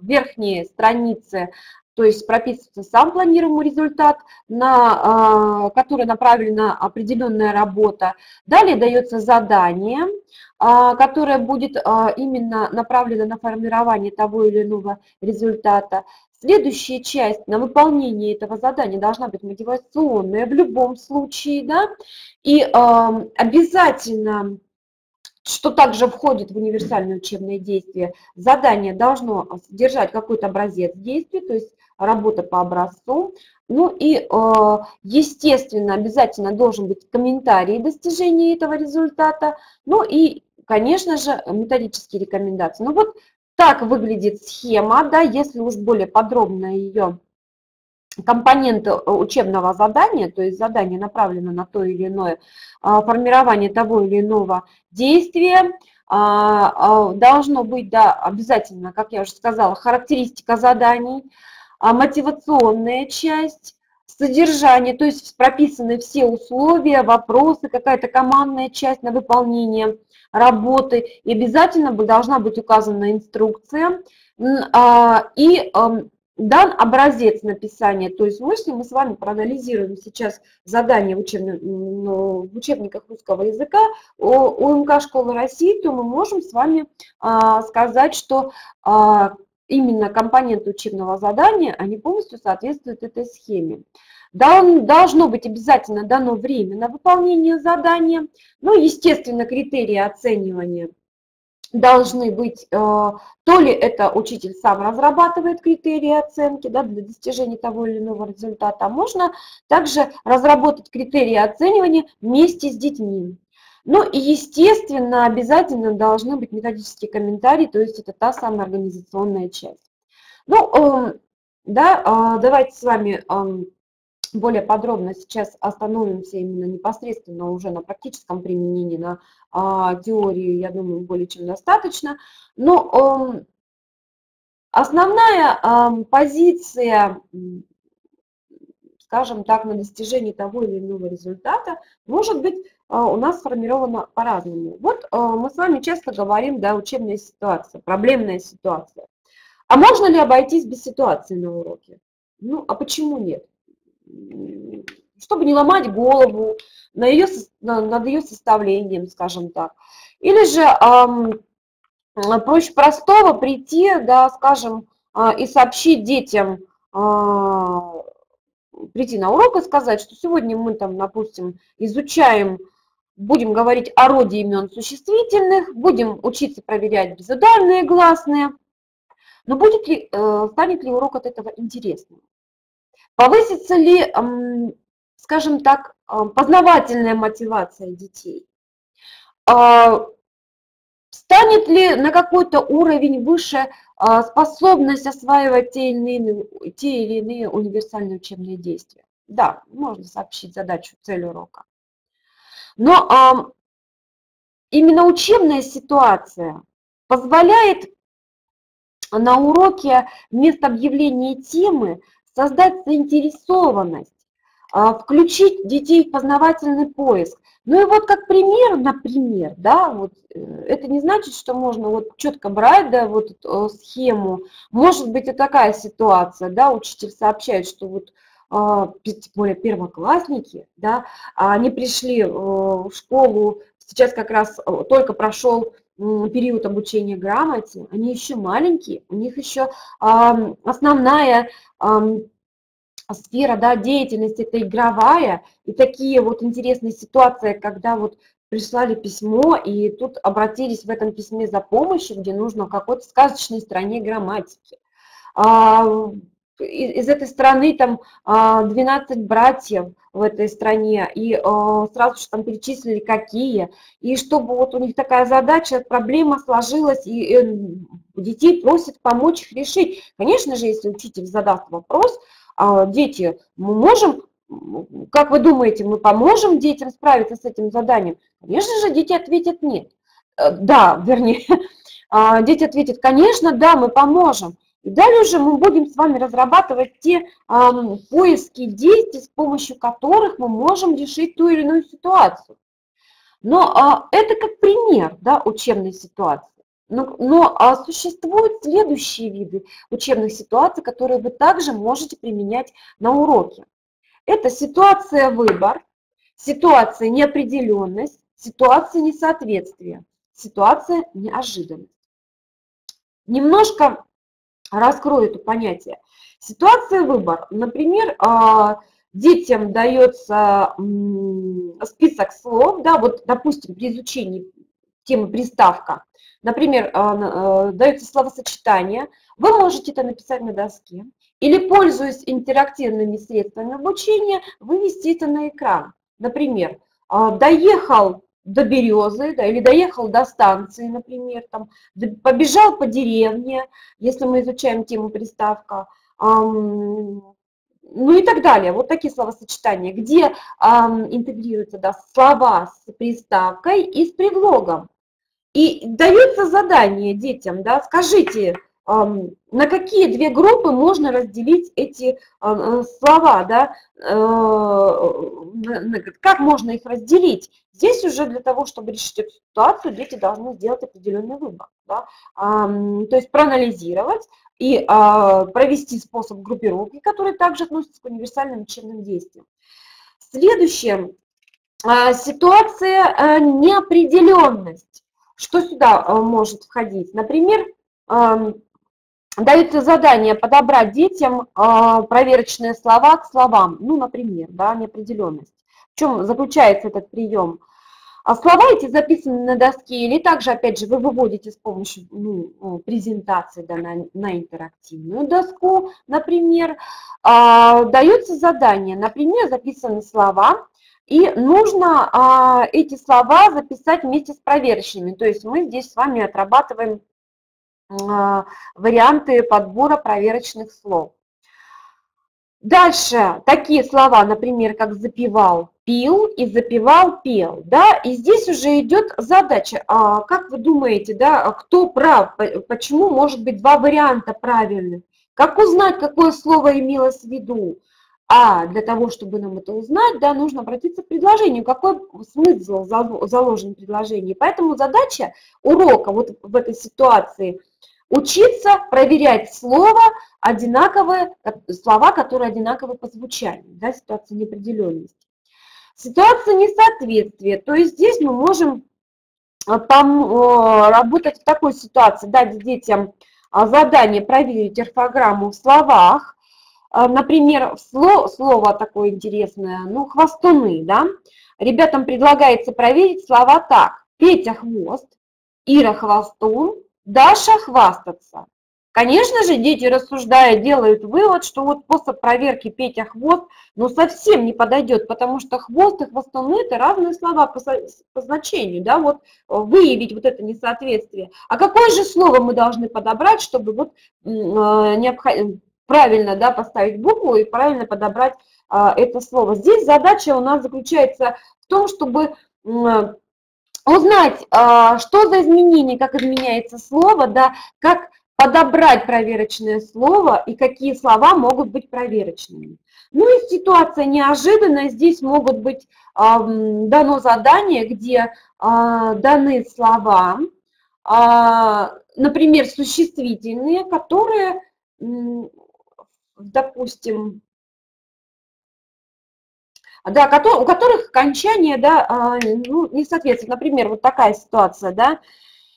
верхние страницы. То есть прописывается сам планируемый результат, на который направлена определенная работа. Далее дается задание, которое будет именно направлено на формирование того или иного результата. Следующая часть на выполнение этого задания должна быть мотивационная в любом случае, да, и обязательно... Что также входит в универсальное учебное действие, задание должно содержать какой-то образец действия, то есть работа по образцу. Ну и, естественно, обязательно должен быть комментарий достижения этого результата. Ну и, конечно же, методические рекомендации. Ну вот так выглядит схема, да, если уж более подробно ее... Компоненты учебного задания, то есть задание направлено на то или иное формирование того или иного действия, должно быть, да, обязательно, как я уже сказала, характеристика заданий, мотивационная часть, содержание, то есть прописаны все условия, вопросы, какая-то командная часть на выполнение работы, и обязательно должна быть указана инструкция и дан образец написания, то есть мы, если мы с вами проанализируем сейчас задание в, учебном, в учебниках русского языка УМК Школы России, то мы можем с вами сказать, что именно компоненты учебного задания, они полностью соответствуют этой схеме. Должно быть обязательно дано время на выполнение задания, но, естественно, критерии оценивания должны быть, то ли это учитель сам разрабатывает критерии оценки, да, для достижения того или иного результата, а можно также разработать критерии оценивания вместе с детьми. Ну и, естественно, обязательно должны быть методические комментарии, то есть это та самая организационная часть. Ну, да, давайте с вами более подробно сейчас остановимся именно непосредственно уже на практическом применении, на а, теории, я думаю, более чем достаточно. Но э, основная э, позиция, скажем так, на достижении того или иного результата может быть э, у нас сформирована по-разному. Вот э, мы с вами часто говорим, да, учебная ситуация, проблемная ситуация. А можно ли обойтись без ситуации на уроке? Ну, а почему нет? Чтобы не ломать голову на ее, над ее составлением, скажем так. Или же э, проще простого прийти, да, скажем, э, и сообщить детям, э, прийти на урок и сказать, что сегодня мы там, допустим, изучаем, будем говорить о роде имен существительных, будем учиться проверять безударные гласные. Но будет ли, э, станет ли урок от этого интересным? Повысится ли, скажем так, познавательная мотивация детей? Станет ли на какой-то уровень выше способность осваивать те или иные, те или иные универсальные учебные действия? Да, можно сообщить задачу, цель урока. Но именно учебная ситуация позволяет на уроке вместо объявления темы создать заинтересованность, включить детей в познавательный поиск. Ну и вот как пример, например, да, вот, это не значит, что можно вот четко брать, да, вот схему. Может быть и такая ситуация, да, учитель сообщает, что вот более первоклассники, да, они пришли в школу, сейчас как раз только прошел период обучения грамоте, они еще маленькие, у них еще э, основная э, сфера, да, деятельности – это игровая, и такие вот интересные ситуации, когда вот прислали письмо, и тут обратились в этом письме за помощью, где нужно в какой-то сказочной стране грамматики. Э, из этой страны там двенадцать братьев в этой стране, и сразу же там перечислили какие, и чтобы вот у них такая задача, проблема сложилась, и детей просят помочь их решить. Конечно же, если учитель задаст вопрос, дети, мы можем, как вы думаете, мы поможем детям справиться с этим заданием? Конечно же, дети ответят нет. Да, вернее, дети ответят, конечно, да, мы поможем. И далее уже мы будем с вами разрабатывать те э, поиски действий, с помощью которых мы можем решить ту или иную ситуацию. Но э, это как пример, да, учебной ситуации. Но, но э, существуют следующие виды учебных ситуаций, которые вы также можете применять на уроке. Это ситуация выбор, ситуация неопределенность, ситуация несоответствия, ситуация неожиданность. Немножко раскрою это понятие. Ситуация выбор. Например, детям дается список слов, да, вот, допустим, при изучении темы приставка. Например, дается словосочетание. Вы можете это написать на доске или, пользуясь интерактивными средствами обучения, вывести это на экран. Например, доехал до березы, да, или доехал до станции, например, там, побежал по деревне, если мы изучаем тему приставка, эм, ну и так далее. Вот такие словосочетания, где эм, интегрируются, да, слова с приставкой и с предлогом. И дается задание детям, да, скажите, эм, на какие две группы можно разделить эти э, слова, да, э, как можно их разделить. Здесь уже для того, чтобы решить эту ситуацию, дети должны сделать определенный выбор. Да? А, то есть проанализировать и а, провести способ группировки, который также относится к универсальным учебным действиям. Следующее. А, ситуация а, неопределенность. Что сюда а, может входить? Например, а, дается задание подобрать детям а, проверочные слова к словам. Ну, например, да, неопределенность. В чем заключается этот прием? А слова эти записаны на доске, или также, опять же, вы выводите с помощью, ну, презентации, да, на, на интерактивную доску, например. А, дается задание, например, записаны слова, и нужно а, эти слова записать вместе с проверочными. То есть мы здесь с вами отрабатываем а, варианты подбора проверочных слов. Дальше такие слова, например, как «запивал» — «пил» и «запивал» — «пел». Да? И здесь уже идет задача. А как вы думаете, да, кто прав? Почему может быть два варианта правильных? Как узнать, какое слово имелось в виду? А для того, чтобы нам это узнать, да, нужно обратиться к предложению. Какой смысл заложен в предложении? Поэтому задача урока вот в этой ситуации – учиться проверять слова, одинаковые, слова, которые одинаковы по звучанию, да, ситуация неопределенности. Ситуация несоответствия, то есть здесь мы можем работать в такой ситуации, дать детям задание проверить орфограмму в словах. Например, слово, слово такое интересное, ну, хвостуны, да, ребятам предлагается проверить слова так: Петя хвост, Ира хвостун, Даша хвастаться. Конечно же, дети, рассуждая, делают вывод, что вот способ проверки Петя хвост, ну, совсем не подойдет, потому что хвост и хвостуны — это разные слова по, по значению, да, вот выявить вот это несоответствие. А какое же слово мы должны подобрать, чтобы вот э, необходимо правильно, да, поставить букву и правильно подобрать э, это слово? Здесь задача у нас заключается в том, чтобы э, узнать, что за изменения, как изменяется слово, да, как подобрать проверочное слово и какие слова могут быть проверочными. Ну и ситуация неожиданная. Здесь могут быть дано задание, где даны слова, например, существительные, которые, допустим, да, у которых кончание, да, ну, не соответствует. Например, вот такая ситуация, да.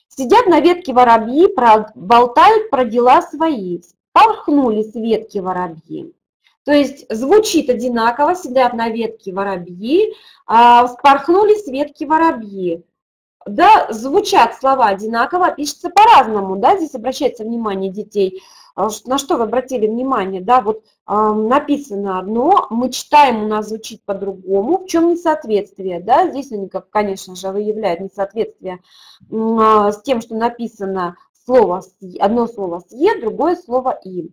Сидят на ветке воробьи, про, болтают про дела свои. Порхнули с ветки воробьи. То есть звучит одинаково: сидят на ветке воробьи, а, спорхнули с ветки воробьи. Да, звучат слова одинаково, пишется по-разному, да, здесь обращается внимание детей. На что вы обратили внимание, да, вот э, написано одно, мы читаем, у нас звучит по-другому, в чем несоответствие, да, здесь они, как, конечно же, выявляют несоответствие э, с тем, что написано слово, одно слово с «е», другое слово «и».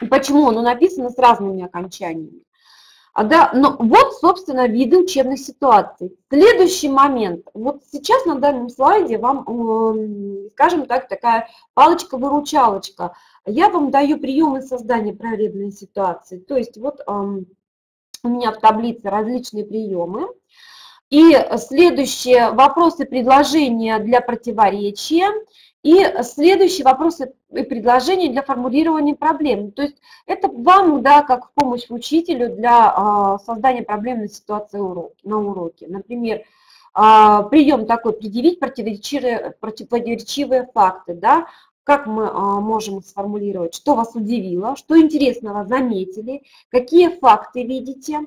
И почему оно написано с разными окончаниями? А, да, но вот, собственно, виды учебных ситуаций. Следующий момент. Вот сейчас на данном слайде вам, э, скажем так, такая палочка-выручалочка. Я вам даю приемы создания проверенной ситуации. То есть вот э, у меня в таблице различные приемы. И следующие вопросы, предложения для противоречия. И следующие вопросы и предложения для формулирования проблем. То есть это вам, да, как в помощь учителю для создания проблемной ситуации на уроке. Например, прием такой: предъявить противоречивые, противоречивые факты. Да? Как мы можем сформулировать, что вас удивило, что интересного заметили, какие факты видите.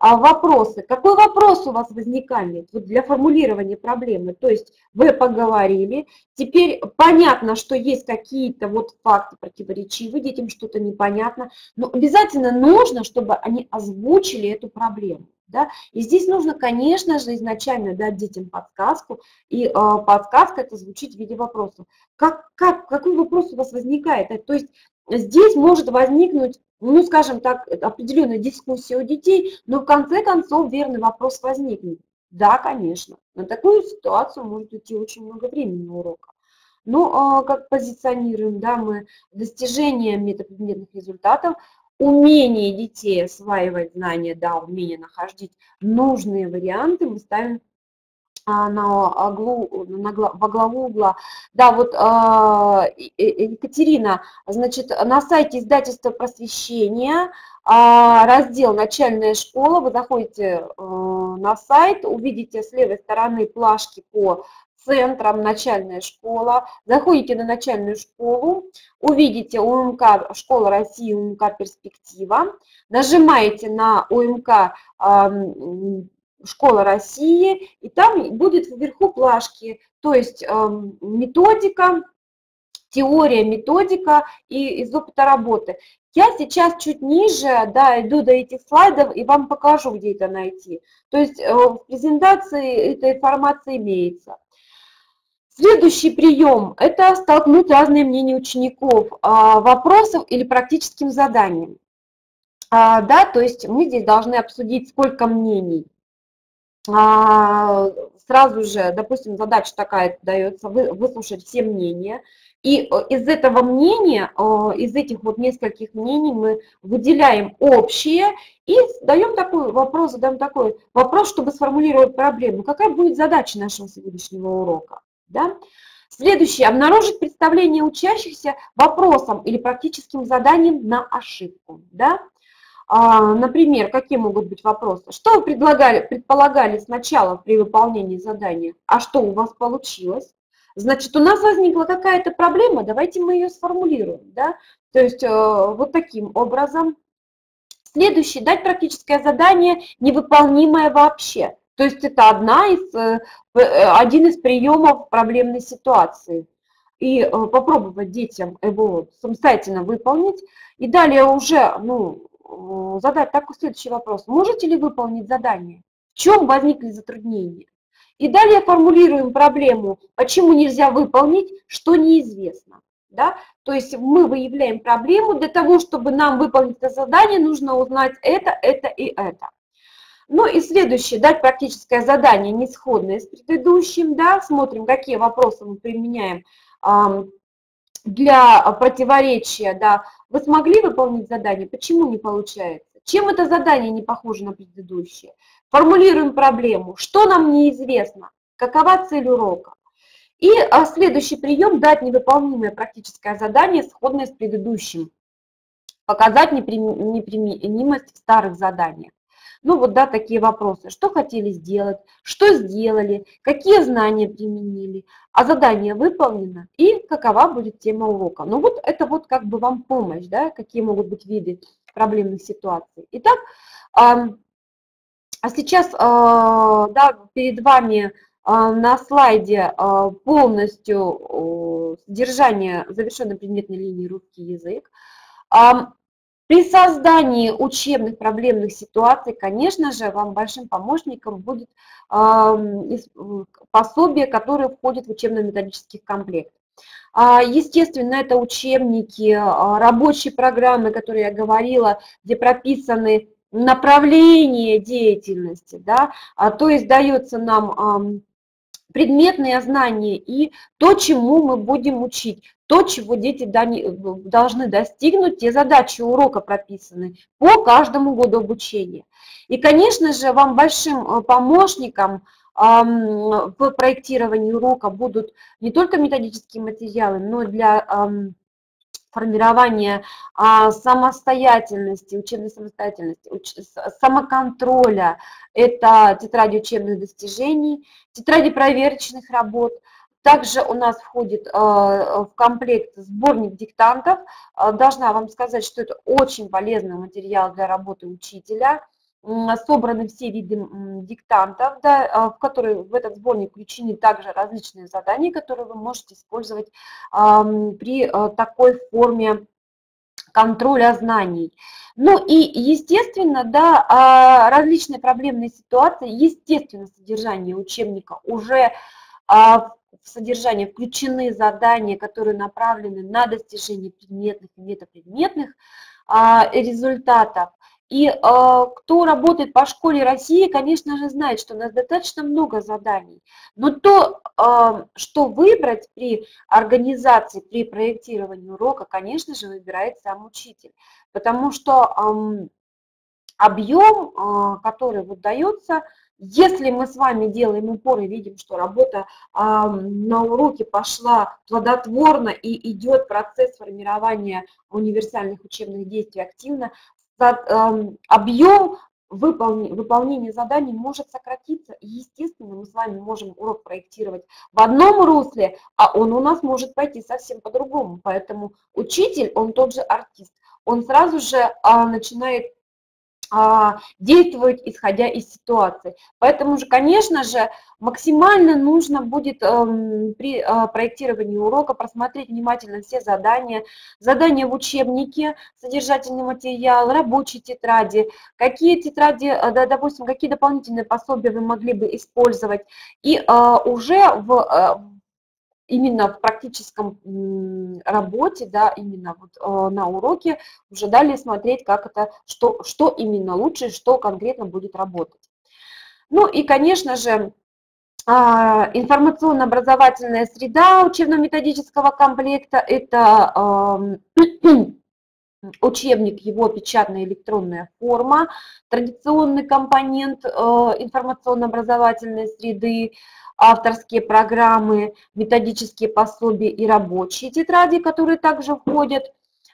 А вопросы. Какой вопрос у вас возникает для формулирования проблемы? То есть вы поговорили, теперь понятно, что есть какие-то вот факты противоречивые, детям что-то непонятно, но обязательно нужно, чтобы они озвучили эту проблему. Да? И здесь нужно, конечно же, изначально дать детям подсказку, и э, подсказка — это звучит в виде вопроса. Как, как, какой вопрос у вас возникает? То есть здесь может возникнуть, ну, скажем так, определенная дискуссия у детей, но в конце концов верный вопрос возникнет. Да, конечно, на такую ситуацию может уйти очень много времени на уроках. Но как позиционируем, да, мы достижение метапредметных результатов, умение детей осваивать знания, да, умение находить нужные варианты мы ставим на углу, на, во главу угла. Да, вот э, Екатерина, значит, на сайте издательства «Просвещение», э, раздел «Начальная школа», вы заходите э, на сайт, увидите с левой стороны плашки по центрам «Начальная школа», заходите на «Начальную школу», увидите УМК «Школа России», УМК «Перспектива», нажимаете на УМК э, «Школа России», и там будет вверху плашки, то есть э, методика, теория, методика и из опыта работы. Я сейчас чуть ниже, да, иду до этих слайдов и вам покажу, где это найти. То есть э, в презентации эта информация имеется. Следующий прием – это столкнуть разные мнения учеников э, вопросом или практическим заданием. А, да, то есть мы здесь должны обсудить, сколько мнений. А, сразу же, допустим, задача такая дается, вы, выслушать все мнения. И из этого мнения, из этих вот нескольких мнений мы выделяем общее и даем такой вопрос, задаем такой вопрос, чтобы сформулировать проблему. Какая будет задача нашего сегодняшнего урока? Да? Следующее. Обнаружить представление учащихся вопросом или практическим заданием на ошибку. Да? Например, какие могут быть вопросы? Что вы предлагали, предполагали сначала при выполнении задания, а что у вас получилось? Значит, у нас возникла какая-то проблема, давайте мы ее сформулируем, да? То есть э, вот таким образом. Следующее, дать практическое задание, невыполнимое вообще. То есть это одна из, э, один из приемов проблемной ситуации. И э, попробовать детям его самостоятельно выполнить. И далее уже ну, э, задать такой следующий вопрос. Можете ли выполнить задание? В чем возникли затруднения? И далее формулируем проблему, почему нельзя выполнить, что неизвестно. Да? То есть мы выявляем проблему, для того, чтобы нам выполнить это задание, нужно узнать это, это и это. Ну и следующее, дать практическое задание, не сходное с предыдущим. Да? Смотрим, какие вопросы мы применяем для противоречия. Да? Вы смогли выполнить задание, почему не получается? Чем это задание не похоже на предыдущее? Формулируем проблему, что нам неизвестно, какова цель урока. И следующий прием – дать невыполнимое практическое задание, сходное с предыдущим. Показать неприменимость в старых заданиях. Ну вот, да, такие вопросы. Что хотели сделать, что сделали, какие знания применили, а задание выполнено и какова будет тема урока. Ну вот это вот как бы вам помощь, да, какие могут быть виды проблемных ситуаций. Итак, а сейчас, да, перед вами на слайде полностью содержание завершенной предметной линии русский язык. При создании учебных проблемных ситуаций, конечно же, вам большим помощником будет пособие, которое входит в учебно-методический комплект. Естественно, это учебники, рабочие программы, которые я говорила, где прописаны направление деятельности, да, то есть дается нам предметные знания и то, чему мы будем учить, то, чего дети должны достигнуть, те задачи урока прописаны по каждому году обучения. И, конечно же, вам большим помощником в проектировании урока будут не только методические материалы, но и для формирование самостоятельности, учебной самостоятельности, самоконтроля, это тетради учебных достижений, тетради проверочных работ. Также у нас входит в комплект сборник диктантов. Должна вам сказать, что это очень полезный материал для работы учителя. Собраны все виды диктантов, да, в которые в этот сборник включены также различные задания, которые вы можете использовать при такой форме контроля знаний. Ну и, естественно, да, различные проблемные ситуации, естественно, содержание учебника уже в содержание включены задания, которые направлены на достижение предметных и метапредметных результатов. И э, кто работает по Школе России, конечно же, знает, что у нас достаточно много заданий. Но то, э, что выбрать при организации, при проектировании урока, конечно же, выбирает сам учитель. Потому что э, объем, э, который вот дается, если мы с вами делаем упор и видим, что работа э, на уроке пошла плодотворно и идет процесс формирования универсальных учебных действий активно, объем выполнения заданий может сократиться. Естественно, мы с вами можем урок проектировать в одном русле, а он у нас может пойти совсем по-другому. Поэтому учитель, он тот же артист, он сразу же начинает действовать, исходя из ситуации. Поэтому же, конечно же, максимально нужно будет при проектировании урока просмотреть внимательно все задания, задания в учебнике, содержательный материал, рабочие тетради, какие тетради, допустим, какие дополнительные пособия вы могли бы использовать. И уже в именно в практическом работе, да, именно вот на уроке уже далее смотреть, как это, что, что именно лучше, что конкретно будет работать. Ну и, конечно же, информационно-образовательная среда учебно-методического комплекта – это учебник, его печатная электронная форма, традиционный компонент информационно-образовательной среды, авторские программы, методические пособия и рабочие тетради, которые также входят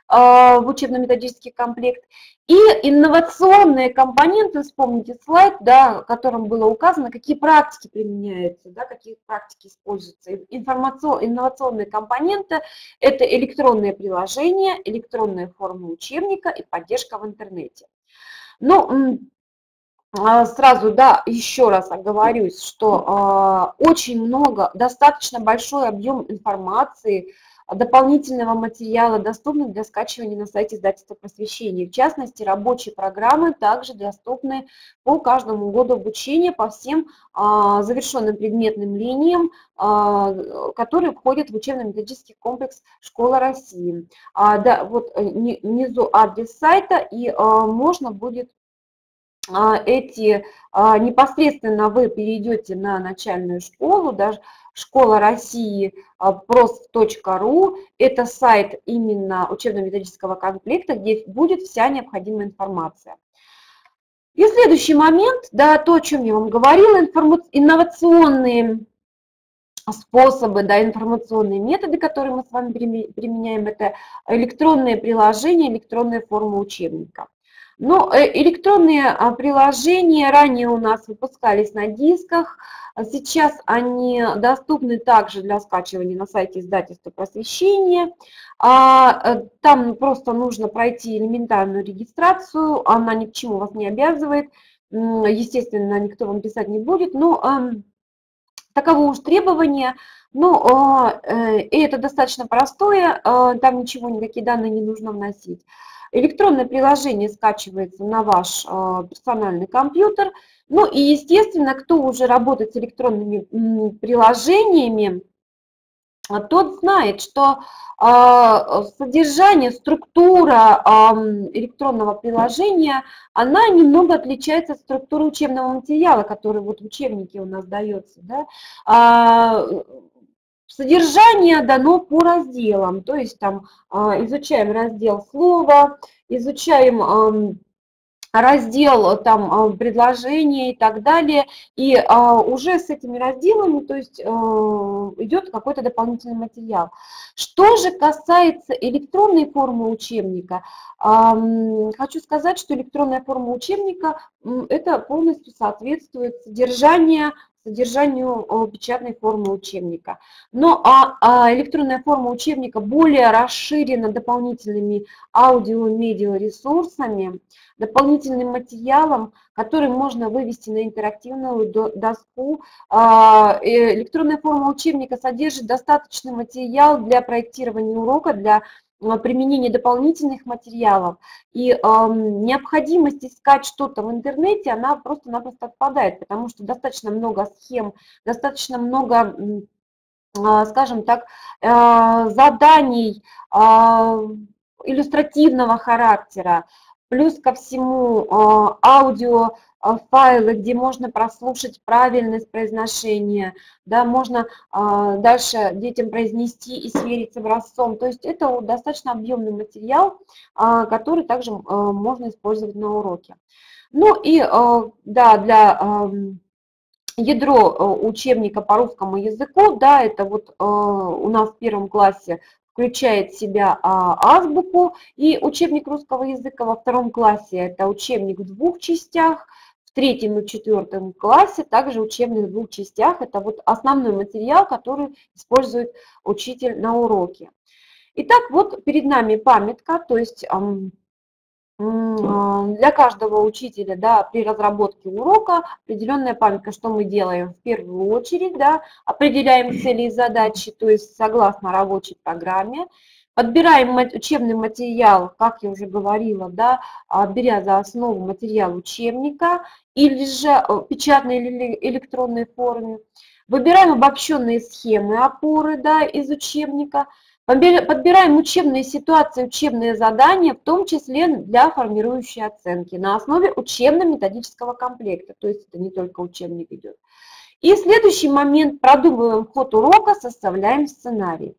в учебно-методический комплект. И инновационные компоненты, вспомните слайд, да, в котором было указано, какие практики применяются, да, какие практики используются. Информацион, инновационные компоненты – это электронные приложения, электронные формы учебника и поддержка в интернете. Ну, сразу, да, еще раз оговорюсь, что очень много, достаточно большой объем информации, дополнительного материала доступны для скачивания на сайте издательства «Просвещение». В частности, рабочие программы также доступны по каждому году обучения, по всем а, завершенным предметным линиям, а, которые входят в учебно-методический комплекс «Школа России». А, да, вот внизу адрес сайта, и а, можно будет а, эти, а, непосредственно вы перейдете на начальную школу, даже Школа России проф точка ру, это сайт именно учебно-методического комплекта, где будет вся необходимая информация. И следующий момент, да, то, о чем я вам говорила, инновационные способы, да, информационные методы, которые мы с вами применяем, это электронные приложения, электронные формы учебника. Но электронные приложения ранее у нас выпускались на дисках, сейчас они доступны также для скачивания на сайте издательства «Просвещение». Там просто нужно пройти элементарную регистрацию, она ни к чему вас не обязывает, естественно, никто вам писать не будет, но таково уж требование. Ну, и это достаточно простое, там ничего, никакие данные не нужно вносить. Электронное приложение скачивается на ваш персональный компьютер. Ну и, естественно, кто уже работает с электронными приложениями, тот знает, что содержание, структура электронного приложения, она немного отличается от структуры учебного материала, который вот в учебнике у нас дается, да? Содержание дано по разделам, то есть там изучаем раздел слова, изучаем раздел там предложения и так далее, и уже с этими разделами, то есть идет какой-то дополнительный материал. Что же касается электронной формы учебника, хочу сказать, что электронная форма учебника это полностью соответствует содержанию, содержанию печатной формы учебника. Но электронная форма учебника более расширена дополнительными аудио-медиаресурсами, дополнительным материалом, который можно вывести на интерактивную доску. Электронная форма учебника содержит достаточный материал для проектирования урока, для применение дополнительных материалов, и э, необходимость искать что-то в интернете, она просто-напросто отпадает, потому что достаточно много схем, достаточно много, э, скажем так, э, заданий э, иллюстративного характера, плюс ко всему э, аудио, файлы, где можно прослушать правильность произношения, да, можно э, дальше детям произнести и сверить с образцом. То есть это достаточно объемный материал, э, который также э, можно использовать на уроке. Ну и э, да, для э, ядро учебника по русскому языку, да, это вот э, у нас в первом классе включает в себя азбуку и учебник русского языка. Во втором классе это учебник в двух частях, в третьем и четвертом классе также учебник в двух частях. Это вот основной материал, который использует учитель на уроке. Итак, вот перед нами памятка, то есть для каждого учителя, да, при разработке урока определенная памятка, что мы делаем в первую очередь, да, определяем цели и задачи, то есть согласно рабочей программе, подбираем учебный материал, как я уже говорила, да, беря за основу материал учебника или же печатной или электронной форме. Выбираем обобщенные схемы опоры, да, из учебника. Подбираем учебные ситуации, учебные задания, в том числе для формирующей оценки на основе учебно-методического комплекта. То есть это не только учебник идет. И следующий момент. Продумываем ход урока, составляем сценарий.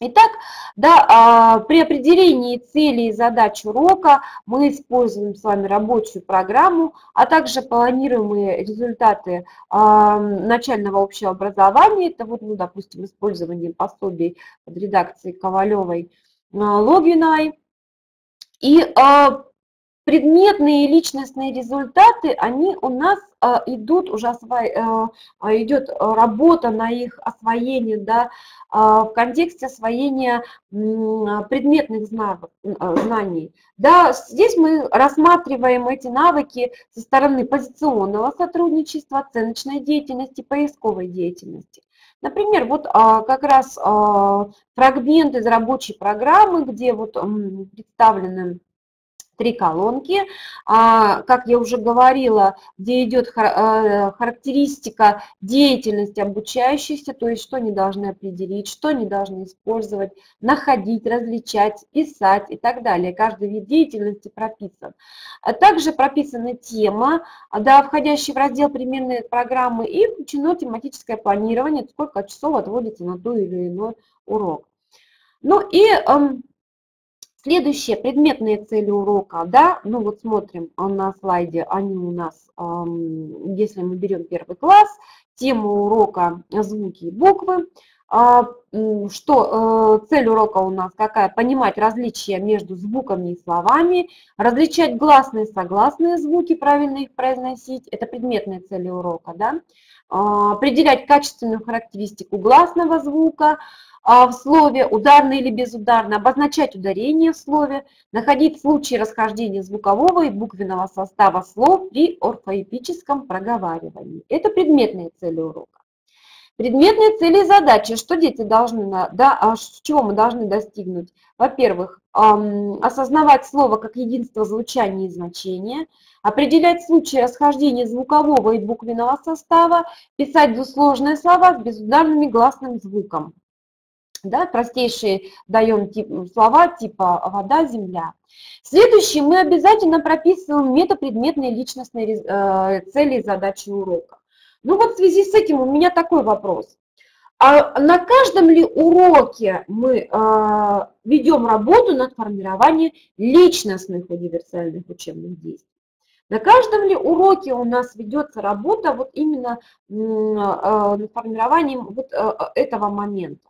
Итак, да, при определении целей и задач урока мы используем с вами рабочую программу, а также планируемые результаты начального общего образования. Это вот, ну, допустим, использование пособий под редакцией Ковалевой, Логвиной. И предметные и личностные результаты, они у нас идут, уже осво... идет работа на их освоение, да, в контексте освоения предметных знаний. Да, здесь мы рассматриваем эти навыки со стороны позиционного сотрудничества, оценочной деятельности, поисковой деятельности. Например, вот как раз фрагмент из рабочей программы, где вот представлены три колонки, как я уже говорила, где идет характеристика деятельности обучающихся, то есть что они должны определить, что они должны использовать, находить, различать, писать и так далее. Каждый вид деятельности прописан. А также прописана тема, да, входящая в раздел «Примерные программы», и включено тематическое планирование, сколько часов отводится на ту или иной урок. Ну и... Следующие предметные цели урока, да, ну вот смотрим на слайде, они у нас, если мы берем первый класс, тема урока звуки и буквы, что цель урока у нас какая? Понимать различия между звуками и словами, различать гласные и согласные звуки, правильно их произносить, это предметные цели урока, да, определять качественную характеристику гласного звука в слове, ударно или безударно, обозначать ударение в слове, находить случаи расхождения звукового и буквенного состава слов при орфоэпическом проговаривании. Это предметные цели урока. Предметные цели и задачи, что дети должны, да, чего мы должны достигнуть? Во-первых, осознавать слово как единство звучания и значения, определять случаи расхождения звукового и буквенного состава, писать двусложные слова с безударным и гласным звуком. Да, простейшие даем тип, слова типа «вода», «земля». Следующий мы обязательно прописываем метапредметные личностные цели и задачи урока. Ну вот в связи с этим у меня такой вопрос. А на каждом ли уроке мы а, ведем работу над формированием личностных универсальных учебных действий? На каждом ли уроке у нас ведется работа вот именно а, над формированием вот, а, этого момента?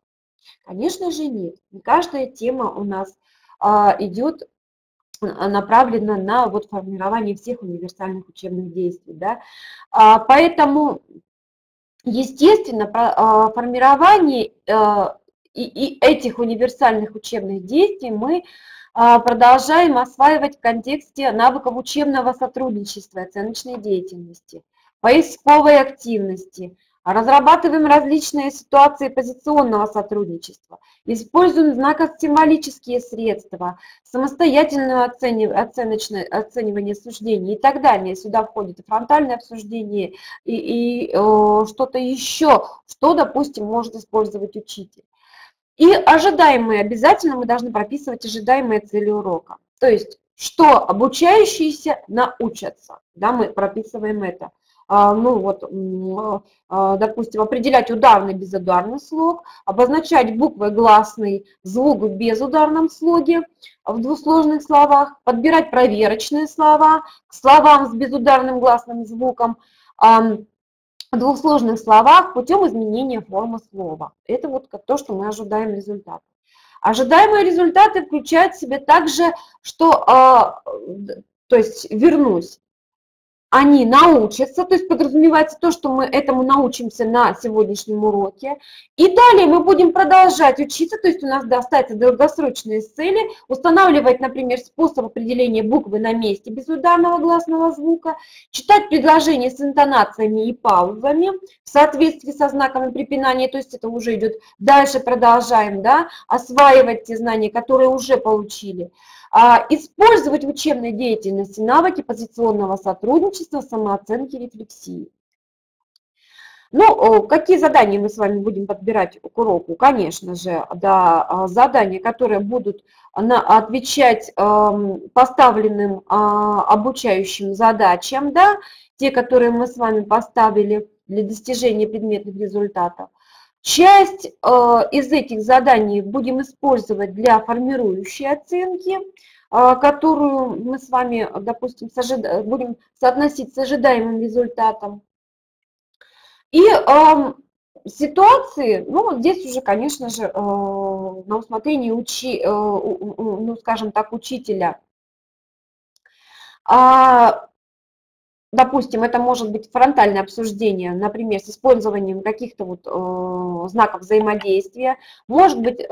Конечно же нет. Не каждая тема у нас а, идет, направлена на вот формирование всех универсальных учебных действий. Да? А, поэтому, естественно, про, а, формирование а, и, и этих универсальных учебных действий мы а, продолжаем осваивать в контексте навыков учебного сотрудничества, оценочной деятельности, поисковой активности. Разрабатываем различные ситуации позиционного сотрудничества, используем знакосимволические средства, самостоятельное оценивание, оценивание суждений и так далее. Сюда входит и фронтальное обсуждение, и, и э, что-то еще, что, допустим, может использовать учитель. И ожидаемые, обязательно мы должны прописывать ожидаемые цели урока. То есть, что обучающиеся научатся, да, мы прописываем это. Ну вот, допустим, определять ударный, безударный слог, обозначать буквы гласный звук в безударном слоге, в двусложных словах, подбирать проверочные слова к словам с безударным гласным звуком, в двусложных словах путем изменения формы слова. Это вот то, что мы ожидаем результат. Ожидаемые результаты включают в себя также, что, то есть вернусь, они научатся, то есть подразумевается то, что мы этому научимся на сегодняшнем уроке. И далее мы будем продолжать учиться, то есть у нас достаточно долгосрочные цели, устанавливать, например, способ определения буквы на месте безударного гласного звука, читать предложения с интонациями и паузами в соответствии со знаками препинания, то есть это уже идет дальше, продолжаем, да, осваивать те знания, которые уже получили. Использовать в учебной деятельности навыки позиционного сотрудничества, самооценки, рефлексии. Ну, какие задания мы с вами будем подбирать к уроку? Конечно же, да, задания, которые будут отвечать поставленным обучающим задачам, да, те, которые мы с вами поставили для достижения предметных результатов. Часть из этих заданий будем использовать для формирующей оценки, которую мы с вами, допустим, будем соотносить с ожидаемым результатом. И э, ситуации, ну, здесь уже, конечно же, э, на усмотрение, учи, э, ну, скажем так, учителя. А, допустим, это может быть фронтальное обсуждение, например, с использованием каких-то вот, э, знаков взаимодействия. Может быть, э,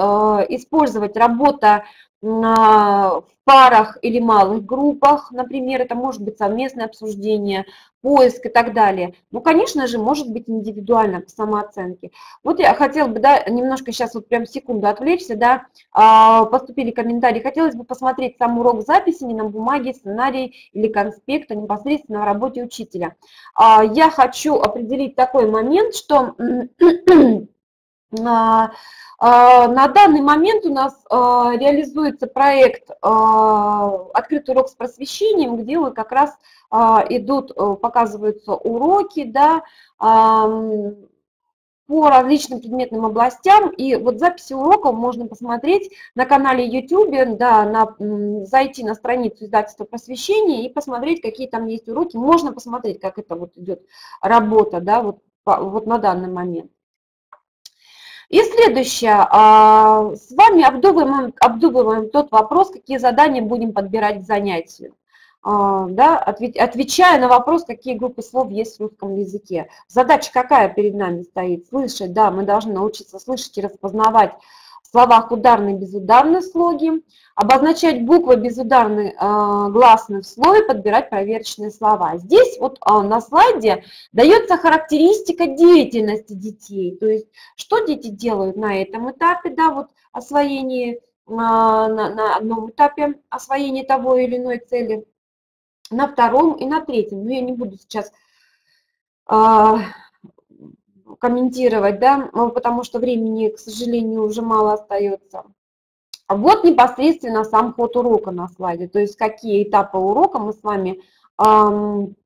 использовать работа э, в парах или малых группах, например, это может быть совместное обсуждение, поиск и так далее. Ну, конечно же, может быть индивидуально по самооценке. Вот я хотела бы, да, немножко сейчас вот прям секунду отвлечься, да, поступили комментарии. Хотелось бы посмотреть сам урок записи, не на бумаге, сценарий или конспект, а непосредственно в работе учителя. Я хочу определить такой момент, что на данный момент у нас реализуется проект «Открытый урок с просвещением», где вот как раз идут, показываются уроки, да, по различным предметным областям. И вот записи уроков можно посмотреть на канале YouTube, да, на, зайти на страницу издательства «Просвещение» и посмотреть, какие там есть уроки. Можно посмотреть, как это вот идет работа, да, вот, вот на данный момент. И следующее, с вами обдумываем, обдумываем тот вопрос, какие задания будем подбирать к занятию. Да, отвечая на вопрос, какие группы слов есть в русском языке. Задача какая перед нами стоит? Слышать, да, мы должны научиться слышать и распознавать в словах ударные и безударные слоги, обозначать буквы безударные гласные в слове, подбирать проверочные слова. Здесь вот на слайде дается характеристика деятельности детей, то есть что дети делают на этом этапе, да, вот освоение, на, на одном этапе освоения того или иной цели, на втором и на третьем. Но я не буду сейчас комментировать, да, потому что времени, к сожалению, уже мало остается. Вот непосредственно сам ход урока на слайде, то есть какие этапы урока мы с вами эм,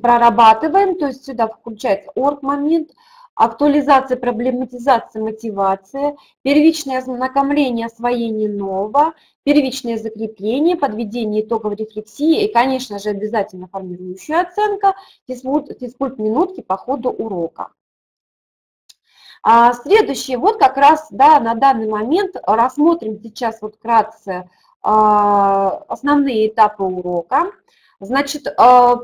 прорабатываем, то есть сюда включается орг-момент, актуализация, проблематизация, мотивация, первичное ознакомление, освоение нового, первичное закрепление, подведение итогов рефлексии и, конечно же, обязательно формирующая оценка, физкульт-минутки по ходу урока. А следующий, вот как раз, да, на данный момент рассмотрим сейчас вот вкратце а, основные этапы урока. Значит, а,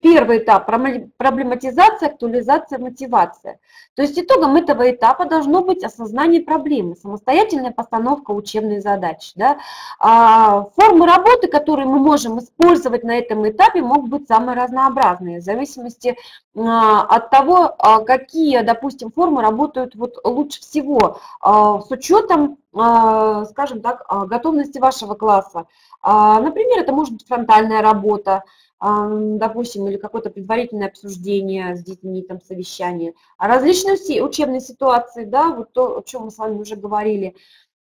первый этап – проблематизация, актуализация, мотивация. То есть итогом этого этапа должно быть осознание проблемы, самостоятельная постановка учебной задачи. Да? А формы работы, которые мы можем использовать на этом этапе, могут быть самые разнообразные, в зависимости от того, какие, допустим, формы работают вот лучше всего с учетом, скажем так, готовности вашего класса. Например, это может быть фронтальная работа, допустим, или какое-то предварительное обсуждение с детьми, там, совещание. Различные учебные ситуации, да, вот то, о чем мы с вами уже говорили.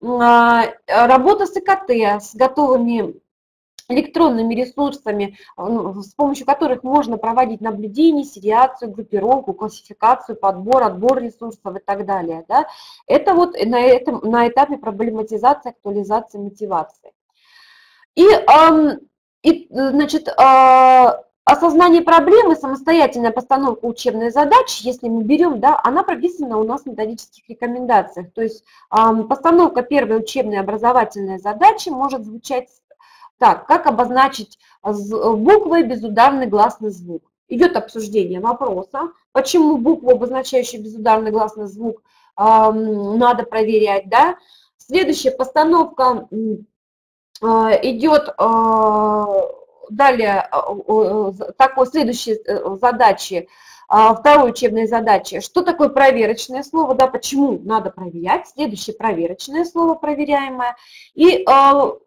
Работа с ИКТ, с готовыми электронными ресурсами, с помощью которых можно проводить наблюдение, сериацию, группировку, классификацию, подбор, отбор ресурсов и так далее. Да. Это вот на, этом, на этапе проблематизации, актуализации, мотивации. И... И, значит, осознание проблемы, самостоятельная постановка учебной задачи, если мы берем, да, она прописана у нас в методических рекомендациях. То есть постановка первой учебной образовательной задачи может звучать так: как обозначить буквой безударный гласный звук. Идет обсуждение вопроса, почему букву, обозначающую безударный гласный звук, надо проверять, да. Следующая постановка идет далее такой следующей задачи, второй учебной задачи. Что такое проверочное слово, да, почему надо проверять? Следующее проверочное слово проверяемое. И самое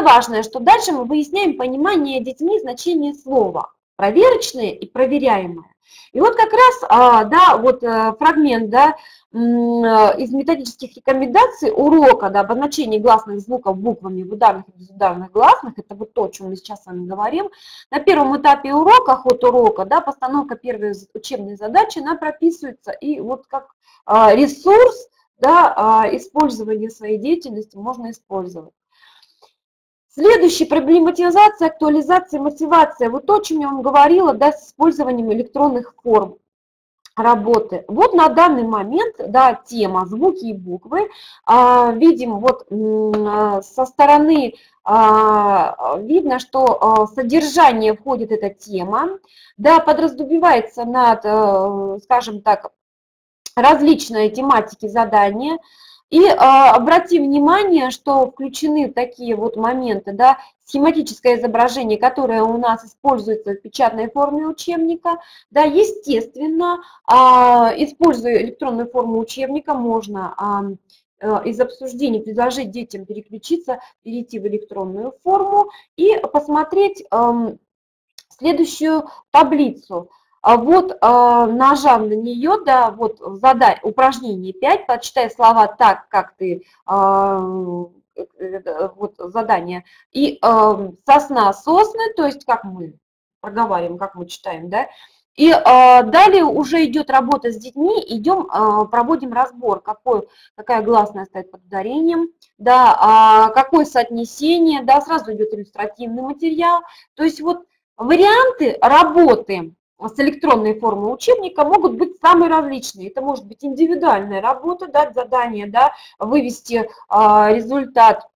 важное, что дальше мы выясняем понимание детьми значения слова. проверочное и проверяемое. И вот как раз, да, вот фрагмент, да, из методических рекомендаций урока, да, обозначение гласных звуков буквами в ударных и безударных гласных, это вот то, о чем мы сейчас с вами говорим. На первом этапе урока, ход урока, да, постановка первой учебной задачи, она прописывается, и вот как ресурс, да, использование своей деятельности можно использовать. Следующая проблематизация, актуализация, мотивация. Вот то, о чем я вам говорила, да, с использованием электронных форм работы. Вот на данный момент, да, тема звуки и буквы. А, видим, вот со стороны а, видно, что а, содержание входит эта тема, да, подразумевается над, скажем так, различные тематики задания. И э, обратим внимание, что включены такие вот моменты, да, схематическое изображение, которое у нас используется в печатной форме учебника. Да, естественно, э, используя электронную форму учебника, можно э, э, из обсуждений предложить детям переключиться, перейти в электронную форму и посмотреть э, следующую таблицу. Вот, нажав на нее, да, вот задай упражнение пять, прочитай слова так, как ты, вот задание, и сосна, сосны, то есть как мы проговариваем, как мы читаем, да, и далее уже идет работа с детьми, идем, проводим разбор, какой, какая гласная стоит под ударением, да, какое соотнесение, да, сразу идет иллюстративный материал, то есть вот варианты работы с электронной формой учебника могут быть самые различные. Это может быть индивидуальная работа, дать задание, да, вывести а, результат,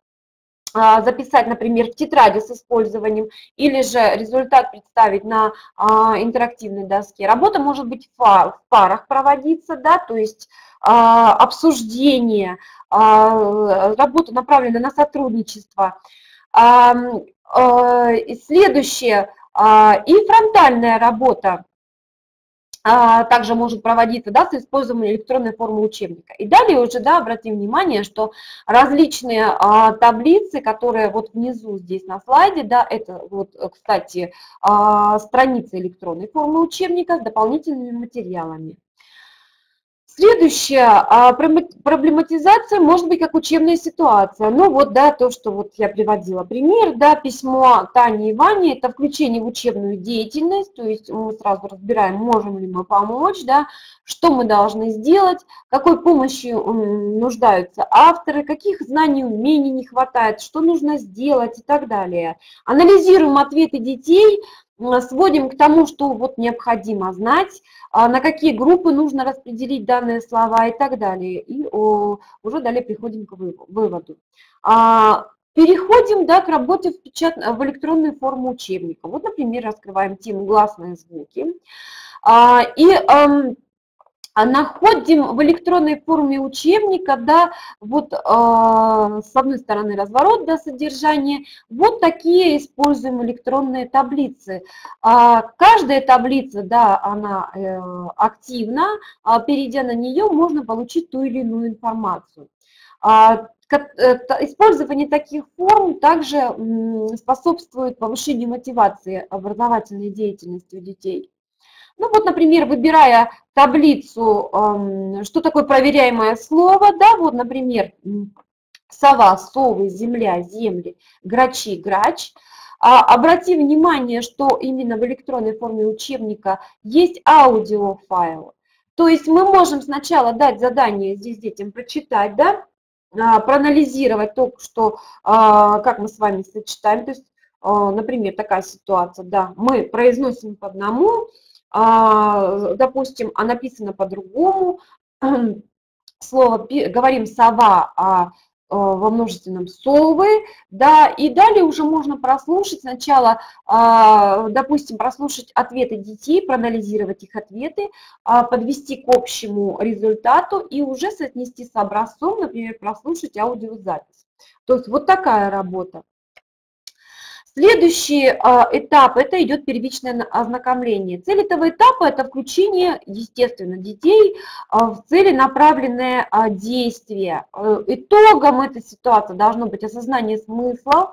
а, записать, например, в тетради с использованием, или же результат представить на а, интерактивной доске. Работа может быть в, в парах проводиться, да, то есть а, обсуждение, а, работа направлена на сотрудничество. А, а, и следующее. И фронтальная работа также может проводиться, да, с использованием электронной формы учебника. И далее уже, да, обратим внимание, что различные а, таблицы, которые вот внизу здесь на слайде, да, это вот, кстати, а, страницы электронной формы учебника с дополнительными материалами. Следующая проблематизация может быть как учебная ситуация. Ну вот, да, то, что вот я приводила пример, да, письмо Тане и Ване, это включение в учебную деятельность, то есть мы сразу разбираем, можем ли мы помочь, да, что мы должны сделать, какой помощью нуждаются авторы, каких знаний, умений не хватает, что нужно сделать и так далее. Анализируем ответы детей, сводим к тому, что вот необходимо знать, на какие группы нужно распределить данные слова и так далее. И уже далее приходим к выводу. Переходим, да, к работе в, печат... в электронной форме учебника. Вот, например, раскрываем тему гласные звуки. И находим в электронной форме учебника, да, вот э, с одной стороны разворот, да, содержание, вот такие используем электронные таблицы. Э, каждая таблица, да, она э, активна, а перейдя на нее, можно получить ту или иную информацию. Э, Использование таких форм также способствует повышению мотивации образовательной деятельности у детей. Ну вот, например, выбирая таблицу, что такое проверяемое слово, да, вот, например, сова, совы, земля, земли, грачи, грач. Обрати внимание, что именно в электронной форме учебника есть аудиофайл. То есть мы можем сначала дать задание здесь детям прочитать, да, проанализировать то, что, как мы с вами сочетаем. То есть, например, такая ситуация, да, мы произносим по одному, допустим, а написано по-другому, слово, говорим «сова», а во множественном «совы», да, и далее уже можно прослушать сначала, допустим, прослушать ответы детей, проанализировать их ответы, подвести к общему результату и уже соотнести с образцом, например, прослушать аудиозапись. То есть вот такая работа. Следующий этап – это идет первичное ознакомление. Цель этого этапа – это включение, естественно, детей в целенаправленное действие. Итогом этой ситуации должно быть осознание смысла,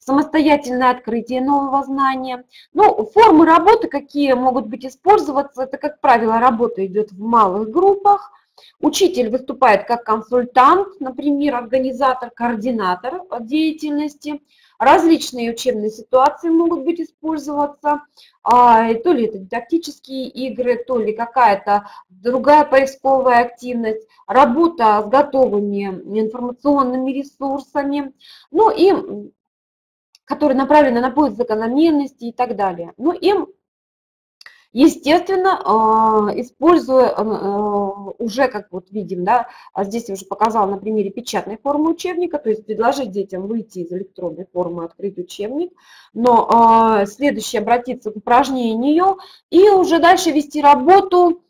самостоятельное открытие нового знания. Ну, формы работы, какие могут быть использоваться, это, как правило, работа идет в малых группах. Учитель выступает как консультант, например, организатор, координатор деятельности. Различные учебные ситуации могут быть использоваться, то ли это дидактические игры, то ли какая-то другая поисковая активность, работа с готовыми информационными ресурсами, ну и которые направлены на поиск закономерности и так далее. Ну и, естественно, используя уже, как вот видим, да, здесь я уже показала на примере печатной формы учебника, то есть предложить детям выйти из электронной формы, открыть учебник, но следующее обратиться к упражнению и уже дальше вести работу,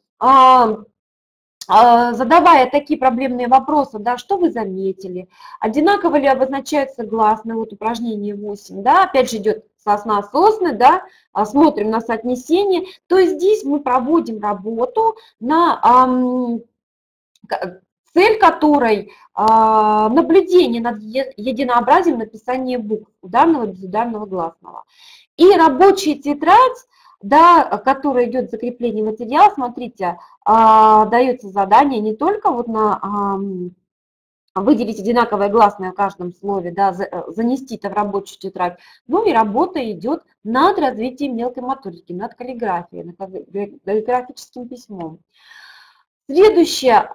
задавая такие проблемные вопросы, да, что вы заметили, одинаково ли обозначаются гласные, вот упражнение восемь, да, опять же идет сосна, сосны, да, смотрим на соотнесение, то есть здесь мы проводим работу, на цель которой наблюдение над единообразием написания букв ударного и безударного гласного. И рабочая тетрадь, да, которая идет закрепление материала, смотрите, дается задание не только вот на выделить одинаковое гласное в каждом слове, да, занести это в рабочую тетрадь. Ну и работа идет над развитием мелкой моторики, над каллиграфией, над каллиграфическим письмом. Следующее.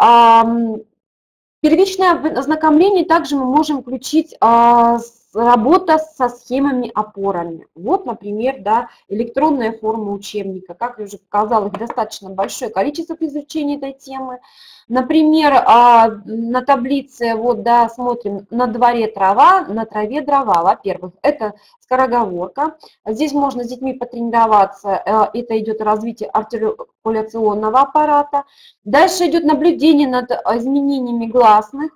Первичное ознакомление также мы можем включить работа со схемами-опорами. Вот, например, да, электронная форма учебника. Как я уже показала, их достаточно большое количество при изучении этой темы. Например, на таблице, вот, да, смотрим, на дворе трава, на траве дрова. Во-первых, это скороговорка. Здесь можно с детьми потренироваться. Это идет развитие артикуляционного аппарата. Дальше идет наблюдение над изменениями гласных.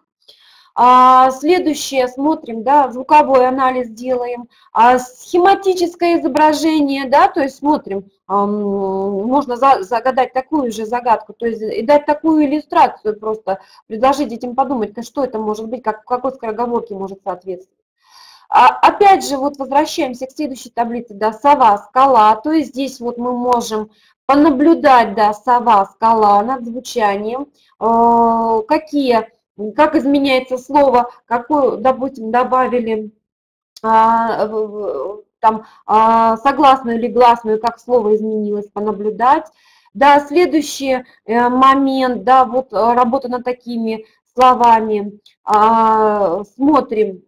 Следующее, смотрим, да, звуковой анализ делаем, схематическое изображение, да, то есть смотрим, можно загадать такую же загадку, то есть и дать такую иллюстрацию просто, предложить детям подумать, что это может быть, как, какой скороговорке может соответствовать. Опять же, вот возвращаемся к следующей таблице, да, сова, скала, то есть здесь вот мы можем понаблюдать, да, сова, скала над звучанием, какие... Как изменяется слово, какое, допустим, добавили а, там, а, согласную или гласную, как слово изменилось, понаблюдать. Да, следующий момент, да, вот работа над такими словами. А, смотрим,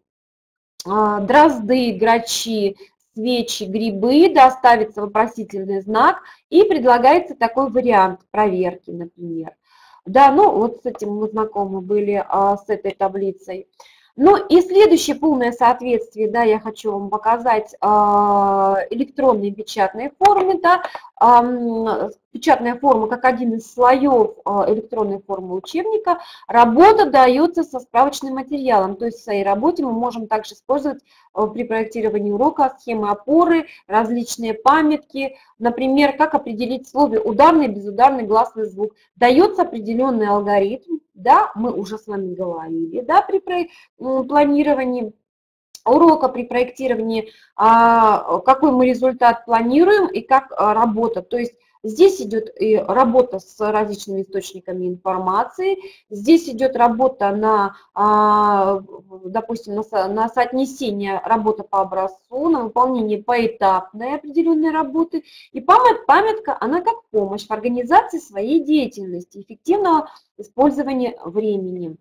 а, дрозды, грачи, свечи, грибы, да, ставится вопросительный знак и предлагается такой вариант проверки, например. Да, ну вот с этим мы знакомы были, а, с этой таблицей. Ну и следующее полное соответствие, да, я хочу вам показать а, электронные печатные формы, да, а, печатная форма как один из слоев а, электронной формы учебника. Работа дается со справочным материалом, то есть в своей работе мы можем также использовать а, при проектировании урока схемы опоры, различные памятки, например, как определить в слове ударный и безударный гласный звук. Дается определенный алгоритм, да, мы уже с вами говорили, да, при планировании урока, при проектировании, какой мы результат планируем и как работа. То есть здесь идет и работа с различными источниками информации, здесь идет работа на, допустим, на соотнесение работы по образцу, на выполнение поэтапной определенной работы. И памятка, она как помощь в организации своей деятельности, эффективного использования времени.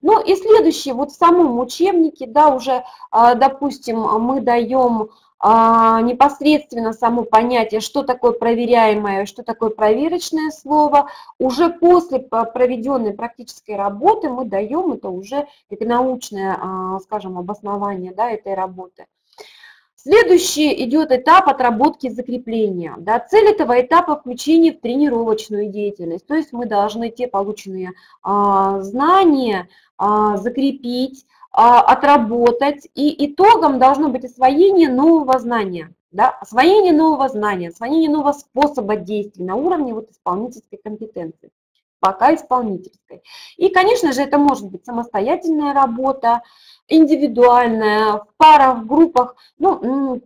Ну и следующее, вот в самом учебнике, да, уже, допустим, мы даем непосредственно само понятие, что такое проверяемое, что такое проверочное слово. Уже после проведенной практической работы мы даем это уже как научное, скажем, обоснование, да, этой работы. Следующий идет этап отработки закрепления. Да, цель этого этапа – включение в тренировочную деятельность. То есть мы должны те полученные а, знания а, закрепить, отработать, и итогом должно быть освоение нового знания, да? Освоение нового знания, освоение нового способа действий на уровне вот исполнительской компетенции, пока исполнительской. И, конечно же, это может быть самостоятельная работа, индивидуальная, в парах, в группах. Ну,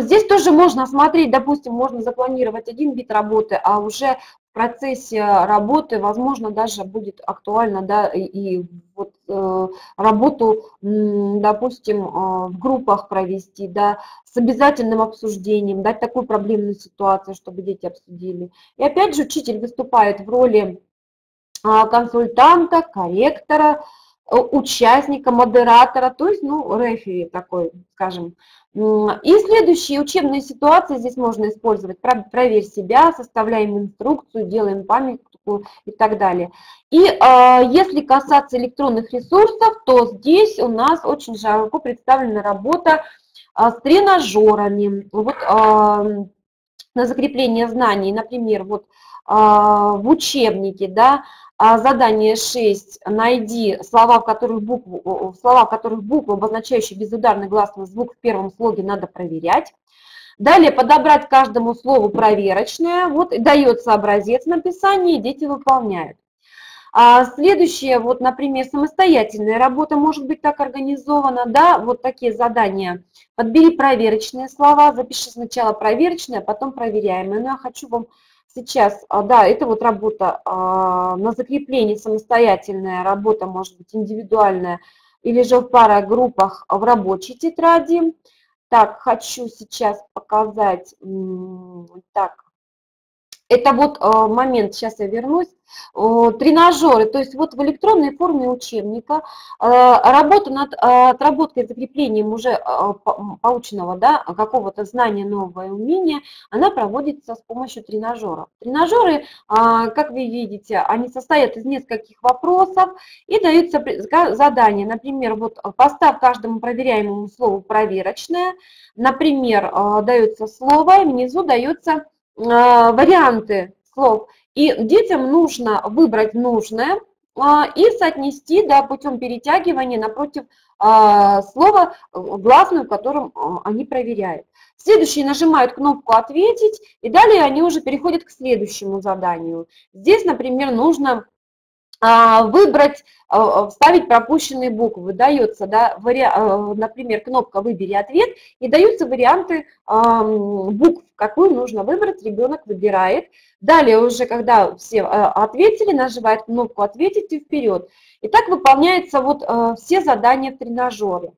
здесь тоже можно смотреть, допустим, можно запланировать один вид работы, а уже в процессе работы, возможно, даже будет актуально, да, и, и вот, э, работу, допустим, э, в группах провести, да, с обязательным обсуждением, дать такую проблемную ситуацию, чтобы дети обсудили. И опять же учитель выступает в роли э, консультанта, корректора, участника, модератора, то есть, ну, рефери такой, скажем. И следующие учебные ситуации здесь можно использовать. Проверь себя, составляем инструкцию, делаем памятку и так далее. И э, если касаться электронных ресурсов, то здесь у нас очень широко представлена работа э, с тренажерами. Вот, э, на закрепление знаний, например, вот э, в учебнике, да, задание шесть, найди слова, в которых букву, слова, в которых букву, обозначающие безударный гласный звук в первом слоге, надо проверять. Далее подобрать каждому слову проверочное, вот, и дается образец написания, и дети выполняют. А следующее, вот, например, самостоятельная работа может быть так организована, да, вот такие задания. Подбери проверочные слова, запиши сначала проверочное, а потом проверяемое. Ну, я хочу вам сейчас, да, это вот работа на закрепление, самостоятельная работа, может быть, индивидуальная, или же в парах, группах, в рабочей тетради. Так, хочу сейчас показать, так, это вот момент, сейчас я вернусь, тренажеры, то есть вот в электронной форме учебника, работа над отработкой, закреплением уже полученного, да, какого-то знания, нового умения, она проводится с помощью тренажеров. Тренажеры, как вы видите, они состоят из нескольких вопросов и даются задания. Например, вот поставь каждому проверяемому слову проверочное, например, дается слово, и внизу дается варианты слов. И детям нужно выбрать нужное и соотнести, да, путем перетягивания напротив слова гласную, в котором они проверяют. Следующие нажимают кнопку «Ответить», и далее они уже переходят к следующему заданию. Здесь, например, нужно выбрать, вставить пропущенные буквы. Дается, да, вари... например, кнопка «Выбери ответ», и даются варианты букв, какую нужно выбрать, ребенок выбирает. Далее уже, когда все ответили, нажимает кнопку «Ответить» и вперед. И так выполняются вот все задания в тренажере.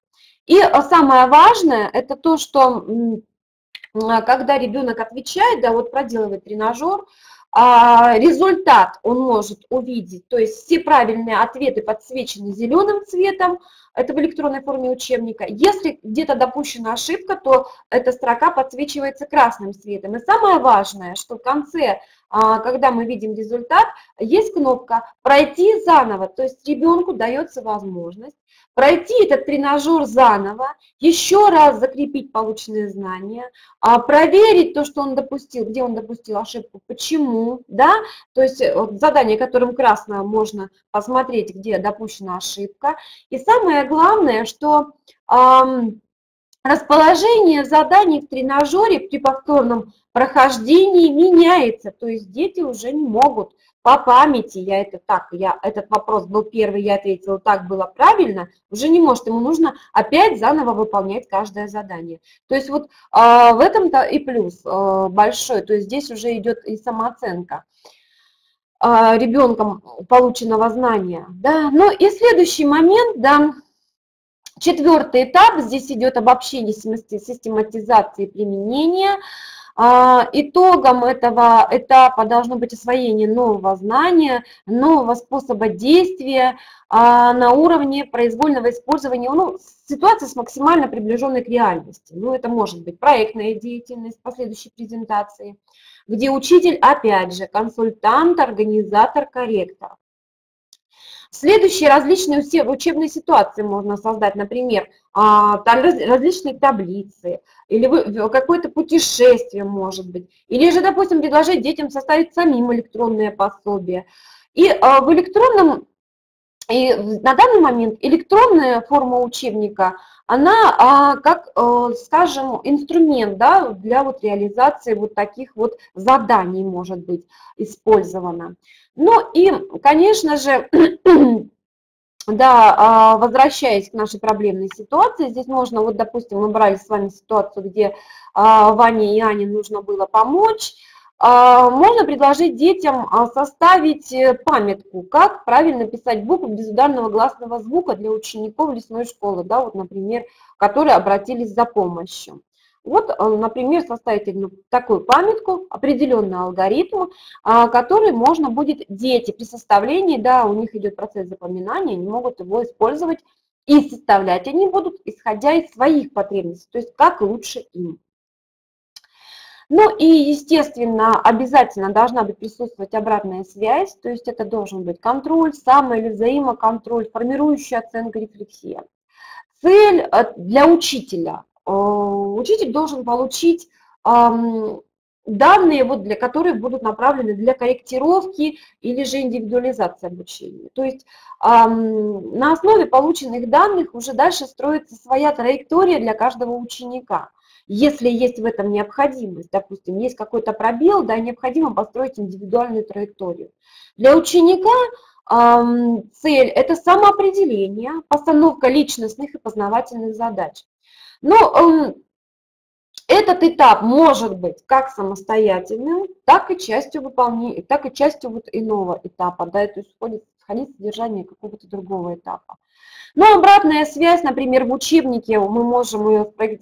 И самое важное, это то, что когда ребенок отвечает, да, вот проделывает тренажер, результат он может увидеть, то есть все правильные ответы подсвечены зеленым цветом, это в электронной форме учебника. Если где-то допущена ошибка, то эта строка подсвечивается красным цветом. И самое важное, что в конце, когда мы видим результат, есть кнопка «Пройти заново», то есть ребенку дается возможность пройти этот тренажер заново, еще раз закрепить полученные знания, проверить то, что он допустил, где он допустил ошибку, почему, да, то есть задание, которым красное, можно посмотреть, где допущена ошибка. И самое главное, что расположение заданий в тренажере при повторном прохождении меняется, то есть дети уже не могут по памяти, я это так, я этот вопрос был первый, я ответила, так было правильно, уже не может, ему нужно опять заново выполнять каждое задание. То есть вот э, в этом-то и плюс э, большой, то есть здесь уже идет и самооценка э, ребенком полученного знания. Да? Ну и следующий момент, да. Четвертый этап, здесь идет обобщение, систематизации применения. Итогом этого этапа должно быть освоение нового знания, нового способа действия на уровне произвольного использования, ну, ситуации с максимально приближенной к реальности. Ну, это может быть проектная деятельность, последующие презентации, где учитель, опять же, консультант, организатор, корректор. Следующие различные учебные ситуации можно создать, например, различные таблицы, или какое-то путешествие, может быть, или же, допустим, предложить детям составить самим электронное пособие. И в электронном И на данный момент электронная форма учебника, она, как, скажем, инструмент, да, для вот реализации вот таких вот заданий может быть использована. Ну и, конечно же, да, возвращаясь к нашей проблемной ситуации, здесь можно, вот, допустим, мы брали с вами ситуацию, где Ване и Ане нужно было помочь. Можно предложить детям составить памятку, как правильно писать букву без ударного гласного звука для учеников лесной школы, да, вот, например, которые обратились за помощью. Вот, например, составить такую памятку, определенный алгоритм, который можно будет дети при составлении, да, у них идет процесс запоминания, они могут его использовать и составлять они будут, исходя из своих потребностей, то есть как лучше им. Ну и, естественно, обязательно должна быть присутствовать обратная связь, то есть это должен быть контроль, само- или взаимоконтроль, формирующая оценка, рефлексия. Цель для учителя. Учитель должен получить данные, вот, для которых будут направлены для корректировки или же индивидуализации обучения. То есть на основе полученных данных уже дальше строится своя траектория для каждого ученика. Если есть в этом необходимость, допустим, есть какой-то пробел, да, необходимо построить индивидуальную траекторию. Для ученика э, цель – это самоопределение, постановка личностных и познавательных задач. Но э, этот этап может быть как самостоятельным, так и частью выполнения, так и частью вот иного этапа, да, это исходит в содержание какого-то другого этапа. Но обратная связь, например, в учебнике мы можем ее при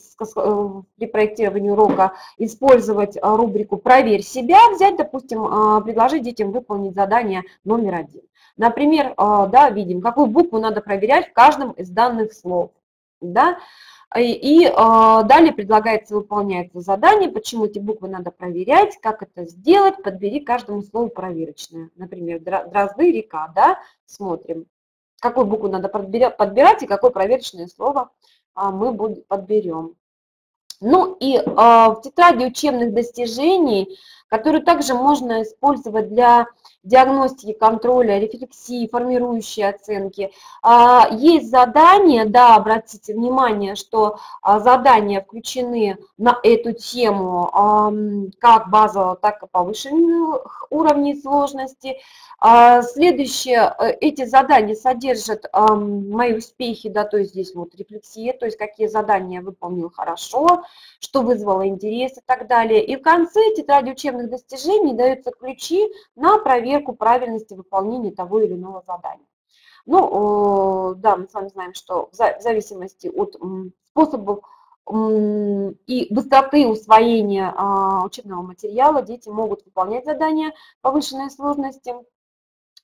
проектировании урока использовать рубрику «Проверь себя», взять, допустим, предложить детям выполнить задание номер один. Например, да, видим, какую букву надо проверять в каждом из данных слов. Да? И, и далее предлагается, выполняется задание, почему эти буквы надо проверять, как это сделать, подбери каждому слову проверочное. Например, «дрозды», «река», да? Смотрим. Какую букву надо подбирать и какое проверочное слово мы подберем. Ну и в тетради учебных достижений, которые также можно использовать для диагностики, контроля, рефлексии, формирующей оценки, есть задания, да, обратите внимание, что задания включены на эту тему как базового, так и повышенных уровней сложности. Следующее, эти задания содержат мои успехи, да, то есть здесь вот рефлексия, то есть какие задания я выполнил хорошо, что вызвало интерес и так далее. И в конце тетради учебных достижений даются ключи на проверку правильности выполнения того или иного задания. Ну, да, мы с вами знаем, что в зависимости от способов и быстроты усвоения учебного материала дети могут выполнять задания повышенной сложности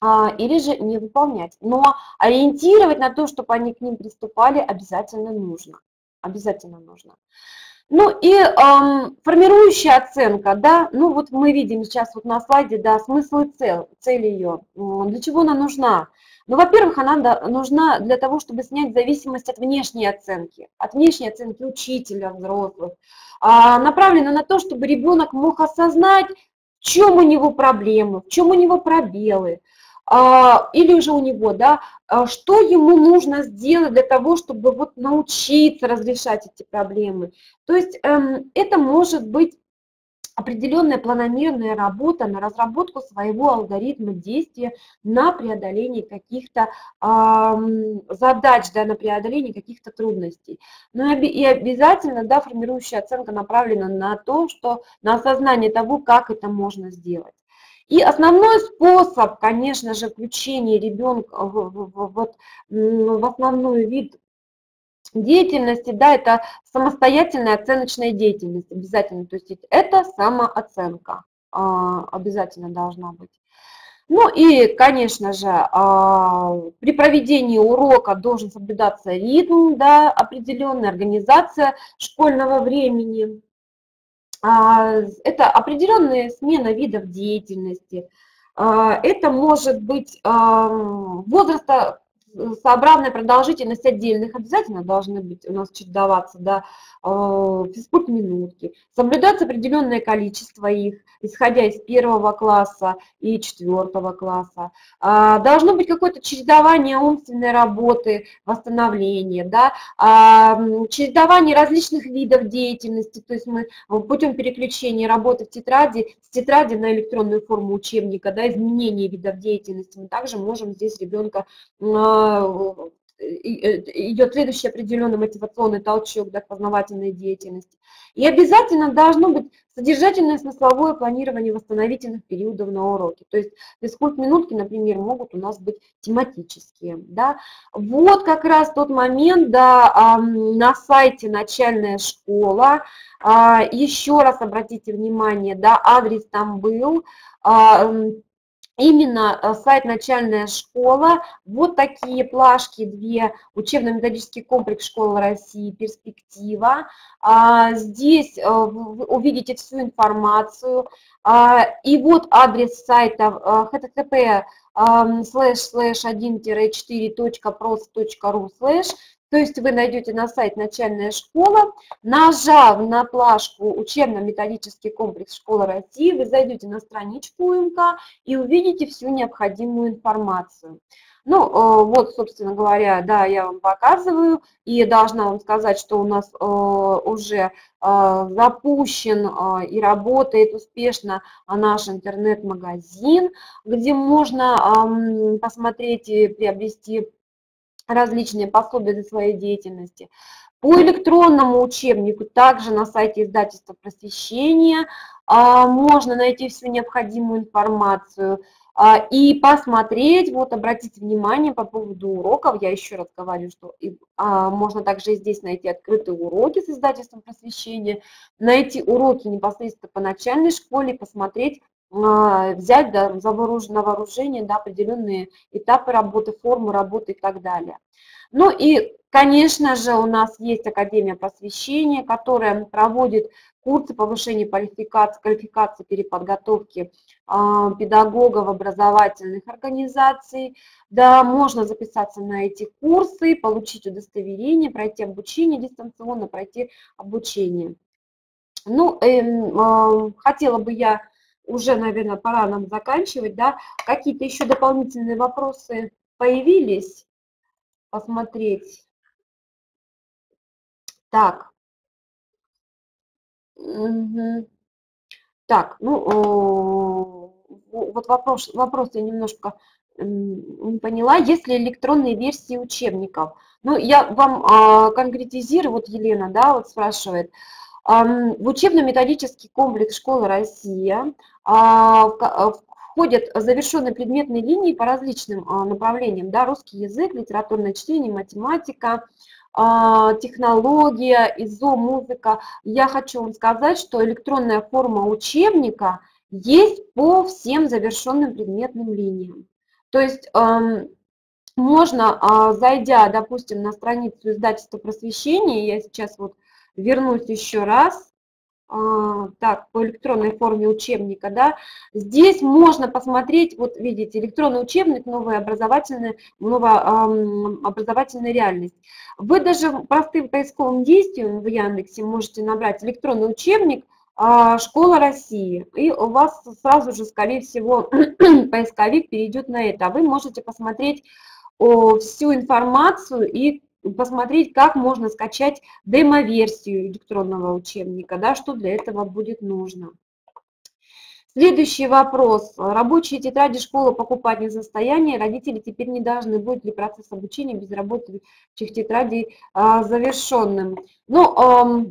или же не выполнять. Но ориентировать на то, чтобы они к ним приступали, обязательно нужно. Обязательно нужно. Ну и э, формирующая оценка, да, ну вот мы видим сейчас вот на слайде, да, смысл и цель, цель ее, для чего она нужна? Ну, во-первых, она нужна для того, чтобы снять зависимость от внешней оценки, от внешней оценки учителя, взрослых, а направлена на то, чтобы ребенок мог осознать, в чем у него проблемы, в чем у него пробелы, или уже у него, да, что ему нужно сделать для того, чтобы вот научиться разрешать эти проблемы. То есть это может быть определенная планомерная работа на разработку своего алгоритма действия на преодоление каких-то э, задач, да, на преодоление каких-то трудностей. Но и, и обязательно, да, формирующая оценка направлена на то, что на осознание того, как это можно сделать. И основной способ, конечно же, включения ребенка в, в, в, в, в основной вид деятельности, да, это самостоятельная оценочная деятельность обязательно, то есть это самооценка обязательно должна быть. Ну и, конечно же, при проведении урока должен соблюдаться ритм, да, определенная организация школьного времени. Это определенная смена видов деятельности, это может быть возраста сообразная продолжительность отдельных обязательно должны быть у нас чередоваться, да, физкульт-минутки. Соблюдается определенное количество их, исходя из первого класса и четвертого класса. Должно быть какое-то чередование умственной работы, восстановления, да, чередование различных видов деятельности, то есть мы путем переключения работы в тетради, с тетради на электронную форму учебника, да, изменение видов деятельности, мы также можем здесь ребенка... идет следующий определенный мотивационный толчок, да, к познавательной деятельности. И обязательно должно быть содержательное смысловое планирование восстановительных периодов на уроке. То есть физкульт-минутки, например, могут у нас быть тематические. Да. Вот как раз тот момент, да, на сайте «Начальная школа». Еще раз обратите внимание, да, адрес там был. Именно сайт «Начальная школа», вот такие плашки, две, учебно-методический комплекс «Школа России», «Перспектива». Здесь вы увидите всю информацию. И вот адрес сайта эйч ти ти пи слэш слэш один тире четыре точка прос точка ру слэш. То есть вы найдете на сайт «Начальная школа», нажав на плашку «Учебно-методический комплекс «Школа России», вы зайдете на страничку У М К и увидите всю необходимую информацию. Ну, вот, собственно говоря, да, я вам показываю, и должна вам сказать, что у нас уже запущен и работает успешно наш интернет-магазин, где можно посмотреть и приобрести различные пособия для своей деятельности. По электронному учебнику также на сайте издательства «Просвещение» можно найти всю необходимую информацию и посмотреть, вот обратите внимание по поводу уроков, я еще раз говорю, что можно также здесь найти открытые уроки с издательством «Просвещение», найти уроки непосредственно по начальной школе, посмотреть, взять, да, за вооруж... на вооружение, да, определенные этапы работы, формы работы и так далее. Ну и, конечно же, у нас есть Академия посвящения, которая проводит курсы повышения квалификации, квалификации переподготовки э, педагогов образовательных организаций. Да, можно записаться на эти курсы, получить удостоверение, пройти обучение дистанционно, пройти обучение. Ну, э, э, хотела бы я... Уже, наверное, пора нам заканчивать, да? Какие-то еще дополнительные вопросы появились? Посмотреть. Так. Угу. Так, ну, вот вопрос, вопрос я немножко не поняла. Есть ли электронные версии учебников? Ну, я вам конкретизирую, вот Елена, да, вот спрашивает. В учебно-методический комплекс «Школа Россия» входят завершенные предметные линии по различным направлениям, да, русский язык, литературное чтение, математика, технология, ИЗО, музыка. Я хочу вам сказать, что электронная форма учебника есть по всем завершенным предметным линиям. То есть можно, зайдя, допустим, на страницу издательства «Просвещение», я сейчас вот вернусь еще раз, так, по электронной форме учебника, да, здесь можно посмотреть, вот видите, электронный учебник, новая образовательная, новая образовательная реальность. Вы даже простым поисковым действием в Яндексе можете набрать «электронный учебник «Школа России», и у вас сразу же, скорее всего, поисковик перейдет на это, а вы можете посмотреть всю информацию и посмотреть, как можно скачать демо-версию электронного учебника, да, что для этого будет нужно. Следующий вопрос. Рабочие тетради школы покупать не в состоянии, родители теперь не должны, будет ли процесс обучения без работающих тетрадей а, завершенным. Ну, а,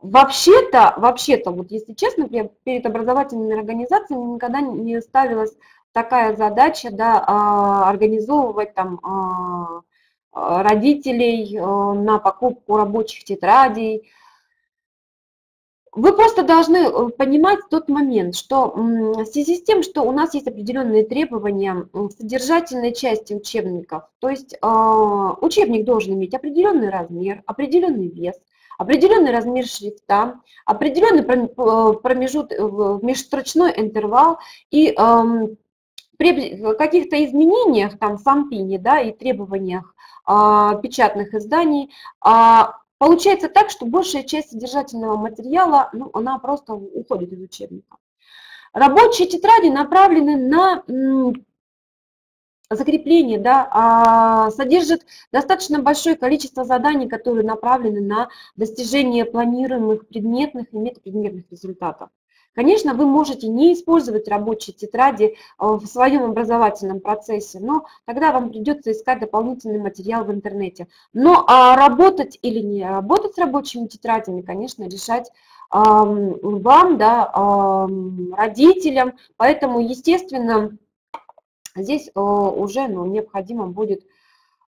вообще-то, вообще-то, вот если честно, перед образовательными организациями никогда не ставилась такая задача, да, а, организовывать там... А, родителей на покупку рабочих тетрадей. Вы просто должны понимать тот момент, что в связи с тем, что у нас есть определенные требования в содержательной части учебников, то есть учебник должен иметь определенный размер, определенный вес, определенный размер шрифта, определенный промежуток, межстрочной интервал и при каких-то изменениях там в СанПине, да, и требованиях а, печатных изданий, а, получается так, что большая часть содержательного материала, ну, она просто уходит из учебника. Рабочие тетради направлены на закрепление, да, а, содержит достаточно большое количество заданий, которые направлены на достижение планируемых предметных и метапредметных результатов. Конечно, вы можете не использовать рабочие тетради в своем образовательном процессе, но тогда вам придется искать дополнительный материал в интернете. Но а работать или не работать с рабочими тетрадями, конечно, решать а, вам, да, а, родителям. Поэтому, естественно, здесь а, уже ну, необходимо будет,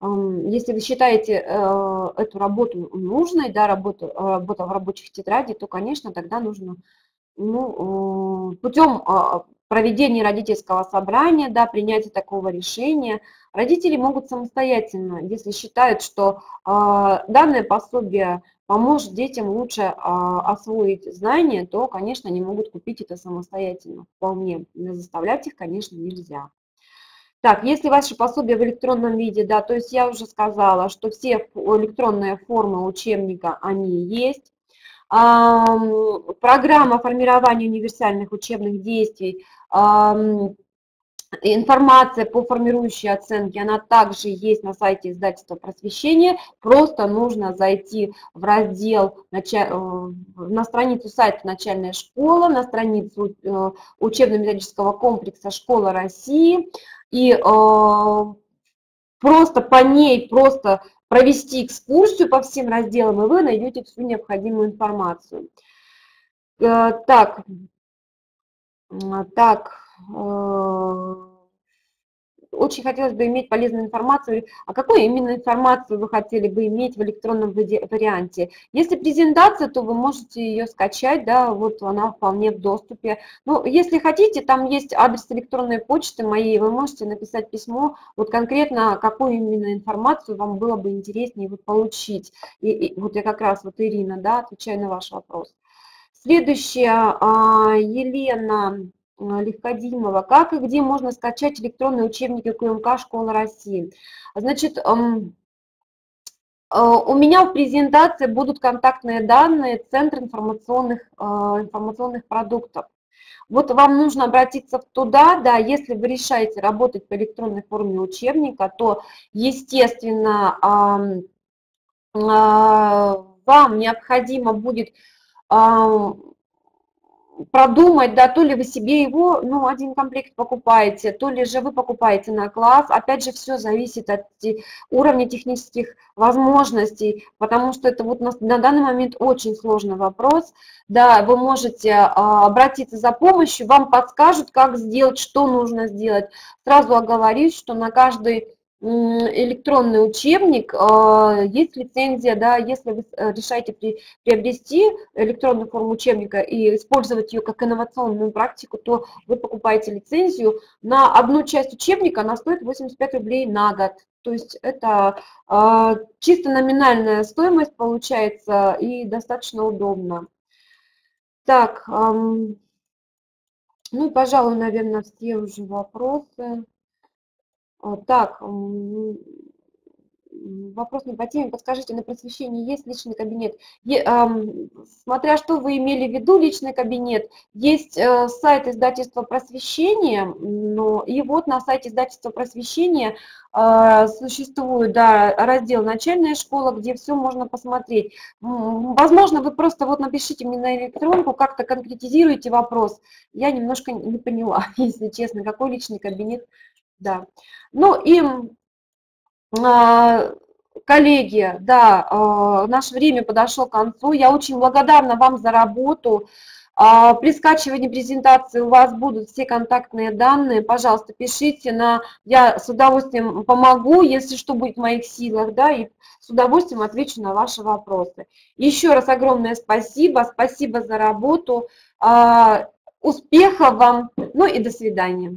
если вы считаете эту работу нужной, да, работу, работа в рабочих тетрадях, то, конечно, тогда нужно... Ну, путем проведения родительского собрания, да, принятия такого решения, родители могут самостоятельно, если считают, что данное пособие поможет детям лучше освоить знания, то, конечно, они могут купить это самостоятельно, вполне. Заставлять их, конечно, нельзя. Так, если ваше пособие в электронном виде, да, то есть я уже сказала, что все электронные формы учебника, они есть. Программа формирования универсальных учебных действий, информация по формирующей оценке, она также есть на сайте издательства «Просвещение». Просто нужно зайти в раздел, на страницу сайта «Начальная школа», на страницу учебно-методического комплекса «Школа России» и просто по ней, просто... провести экскурсию по всем разделам, и вы найдете всю необходимую информацию. Так, так, очень хотелось бы иметь полезную информацию. А какую именно информацию вы хотели бы иметь в электронном варианте? Если презентация, то вы можете ее скачать, да, вот она вполне в доступе. Ну, если хотите, там есть адрес электронной почты моей, вы можете написать письмо, вот конкретно какую именно информацию вам было бы интереснее получить. И, и, вот я как раз, вот Ирина, да, отвечаю на ваш вопрос. Следующая, Елена Легкодимова. Как и где можно скачать электронные учебники КУМК «Школа России»? Значит, у меня в презентации будут контактные данные Центра информационных, информационных продуктов. Вот вам нужно обратиться туда, да, если вы решаете работать по электронной форме учебника, то, естественно, вам необходимо будет... продумать, да, то ли вы себе его, ну, один комплект покупаете, то ли же вы покупаете на класс. Опять же, все зависит от уровня технических возможностей, потому что это вот на, на данный момент очень сложный вопрос. Да, вы можете а, обратиться за помощью, вам подскажут, как сделать, что нужно сделать. Сразу оговорюсь, что на каждый электронный учебник, есть лицензия, да, если вы решаете приобрести электронную форму учебника и использовать ее как инновационную практику, то вы покупаете лицензию. На одну часть учебника она стоит восемьдесят пять рублей на год. То есть это чисто номинальная стоимость получается и достаточно удобно. Так, ну и, пожалуй, наверное, все уже вопросы. Так, вопрос не по теме. Подскажите, на просвещении есть личный кабинет? Е, э, смотря что вы имели в виду личный кабинет, есть э, сайт издательства «Просвещение», но, и вот на сайте издательства «Просвещение» э, существует, да, раздел «Начальная школа», где все можно посмотреть. Возможно, вы просто вот напишите мне на электронку, как-то конкретизируете вопрос. Я немножко не поняла, если честно, какой личный кабинет. Да. Ну и, коллеги, да, наше время подошло к концу. Я очень благодарна вам за работу. При скачивании презентации у вас будут все контактные данные. Пожалуйста, пишите, на... я с удовольствием помогу, если что будет в моих силах, да, и с удовольствием отвечу на ваши вопросы. Еще раз огромное спасибо, спасибо за работу, успехов вам, ну и до свидания.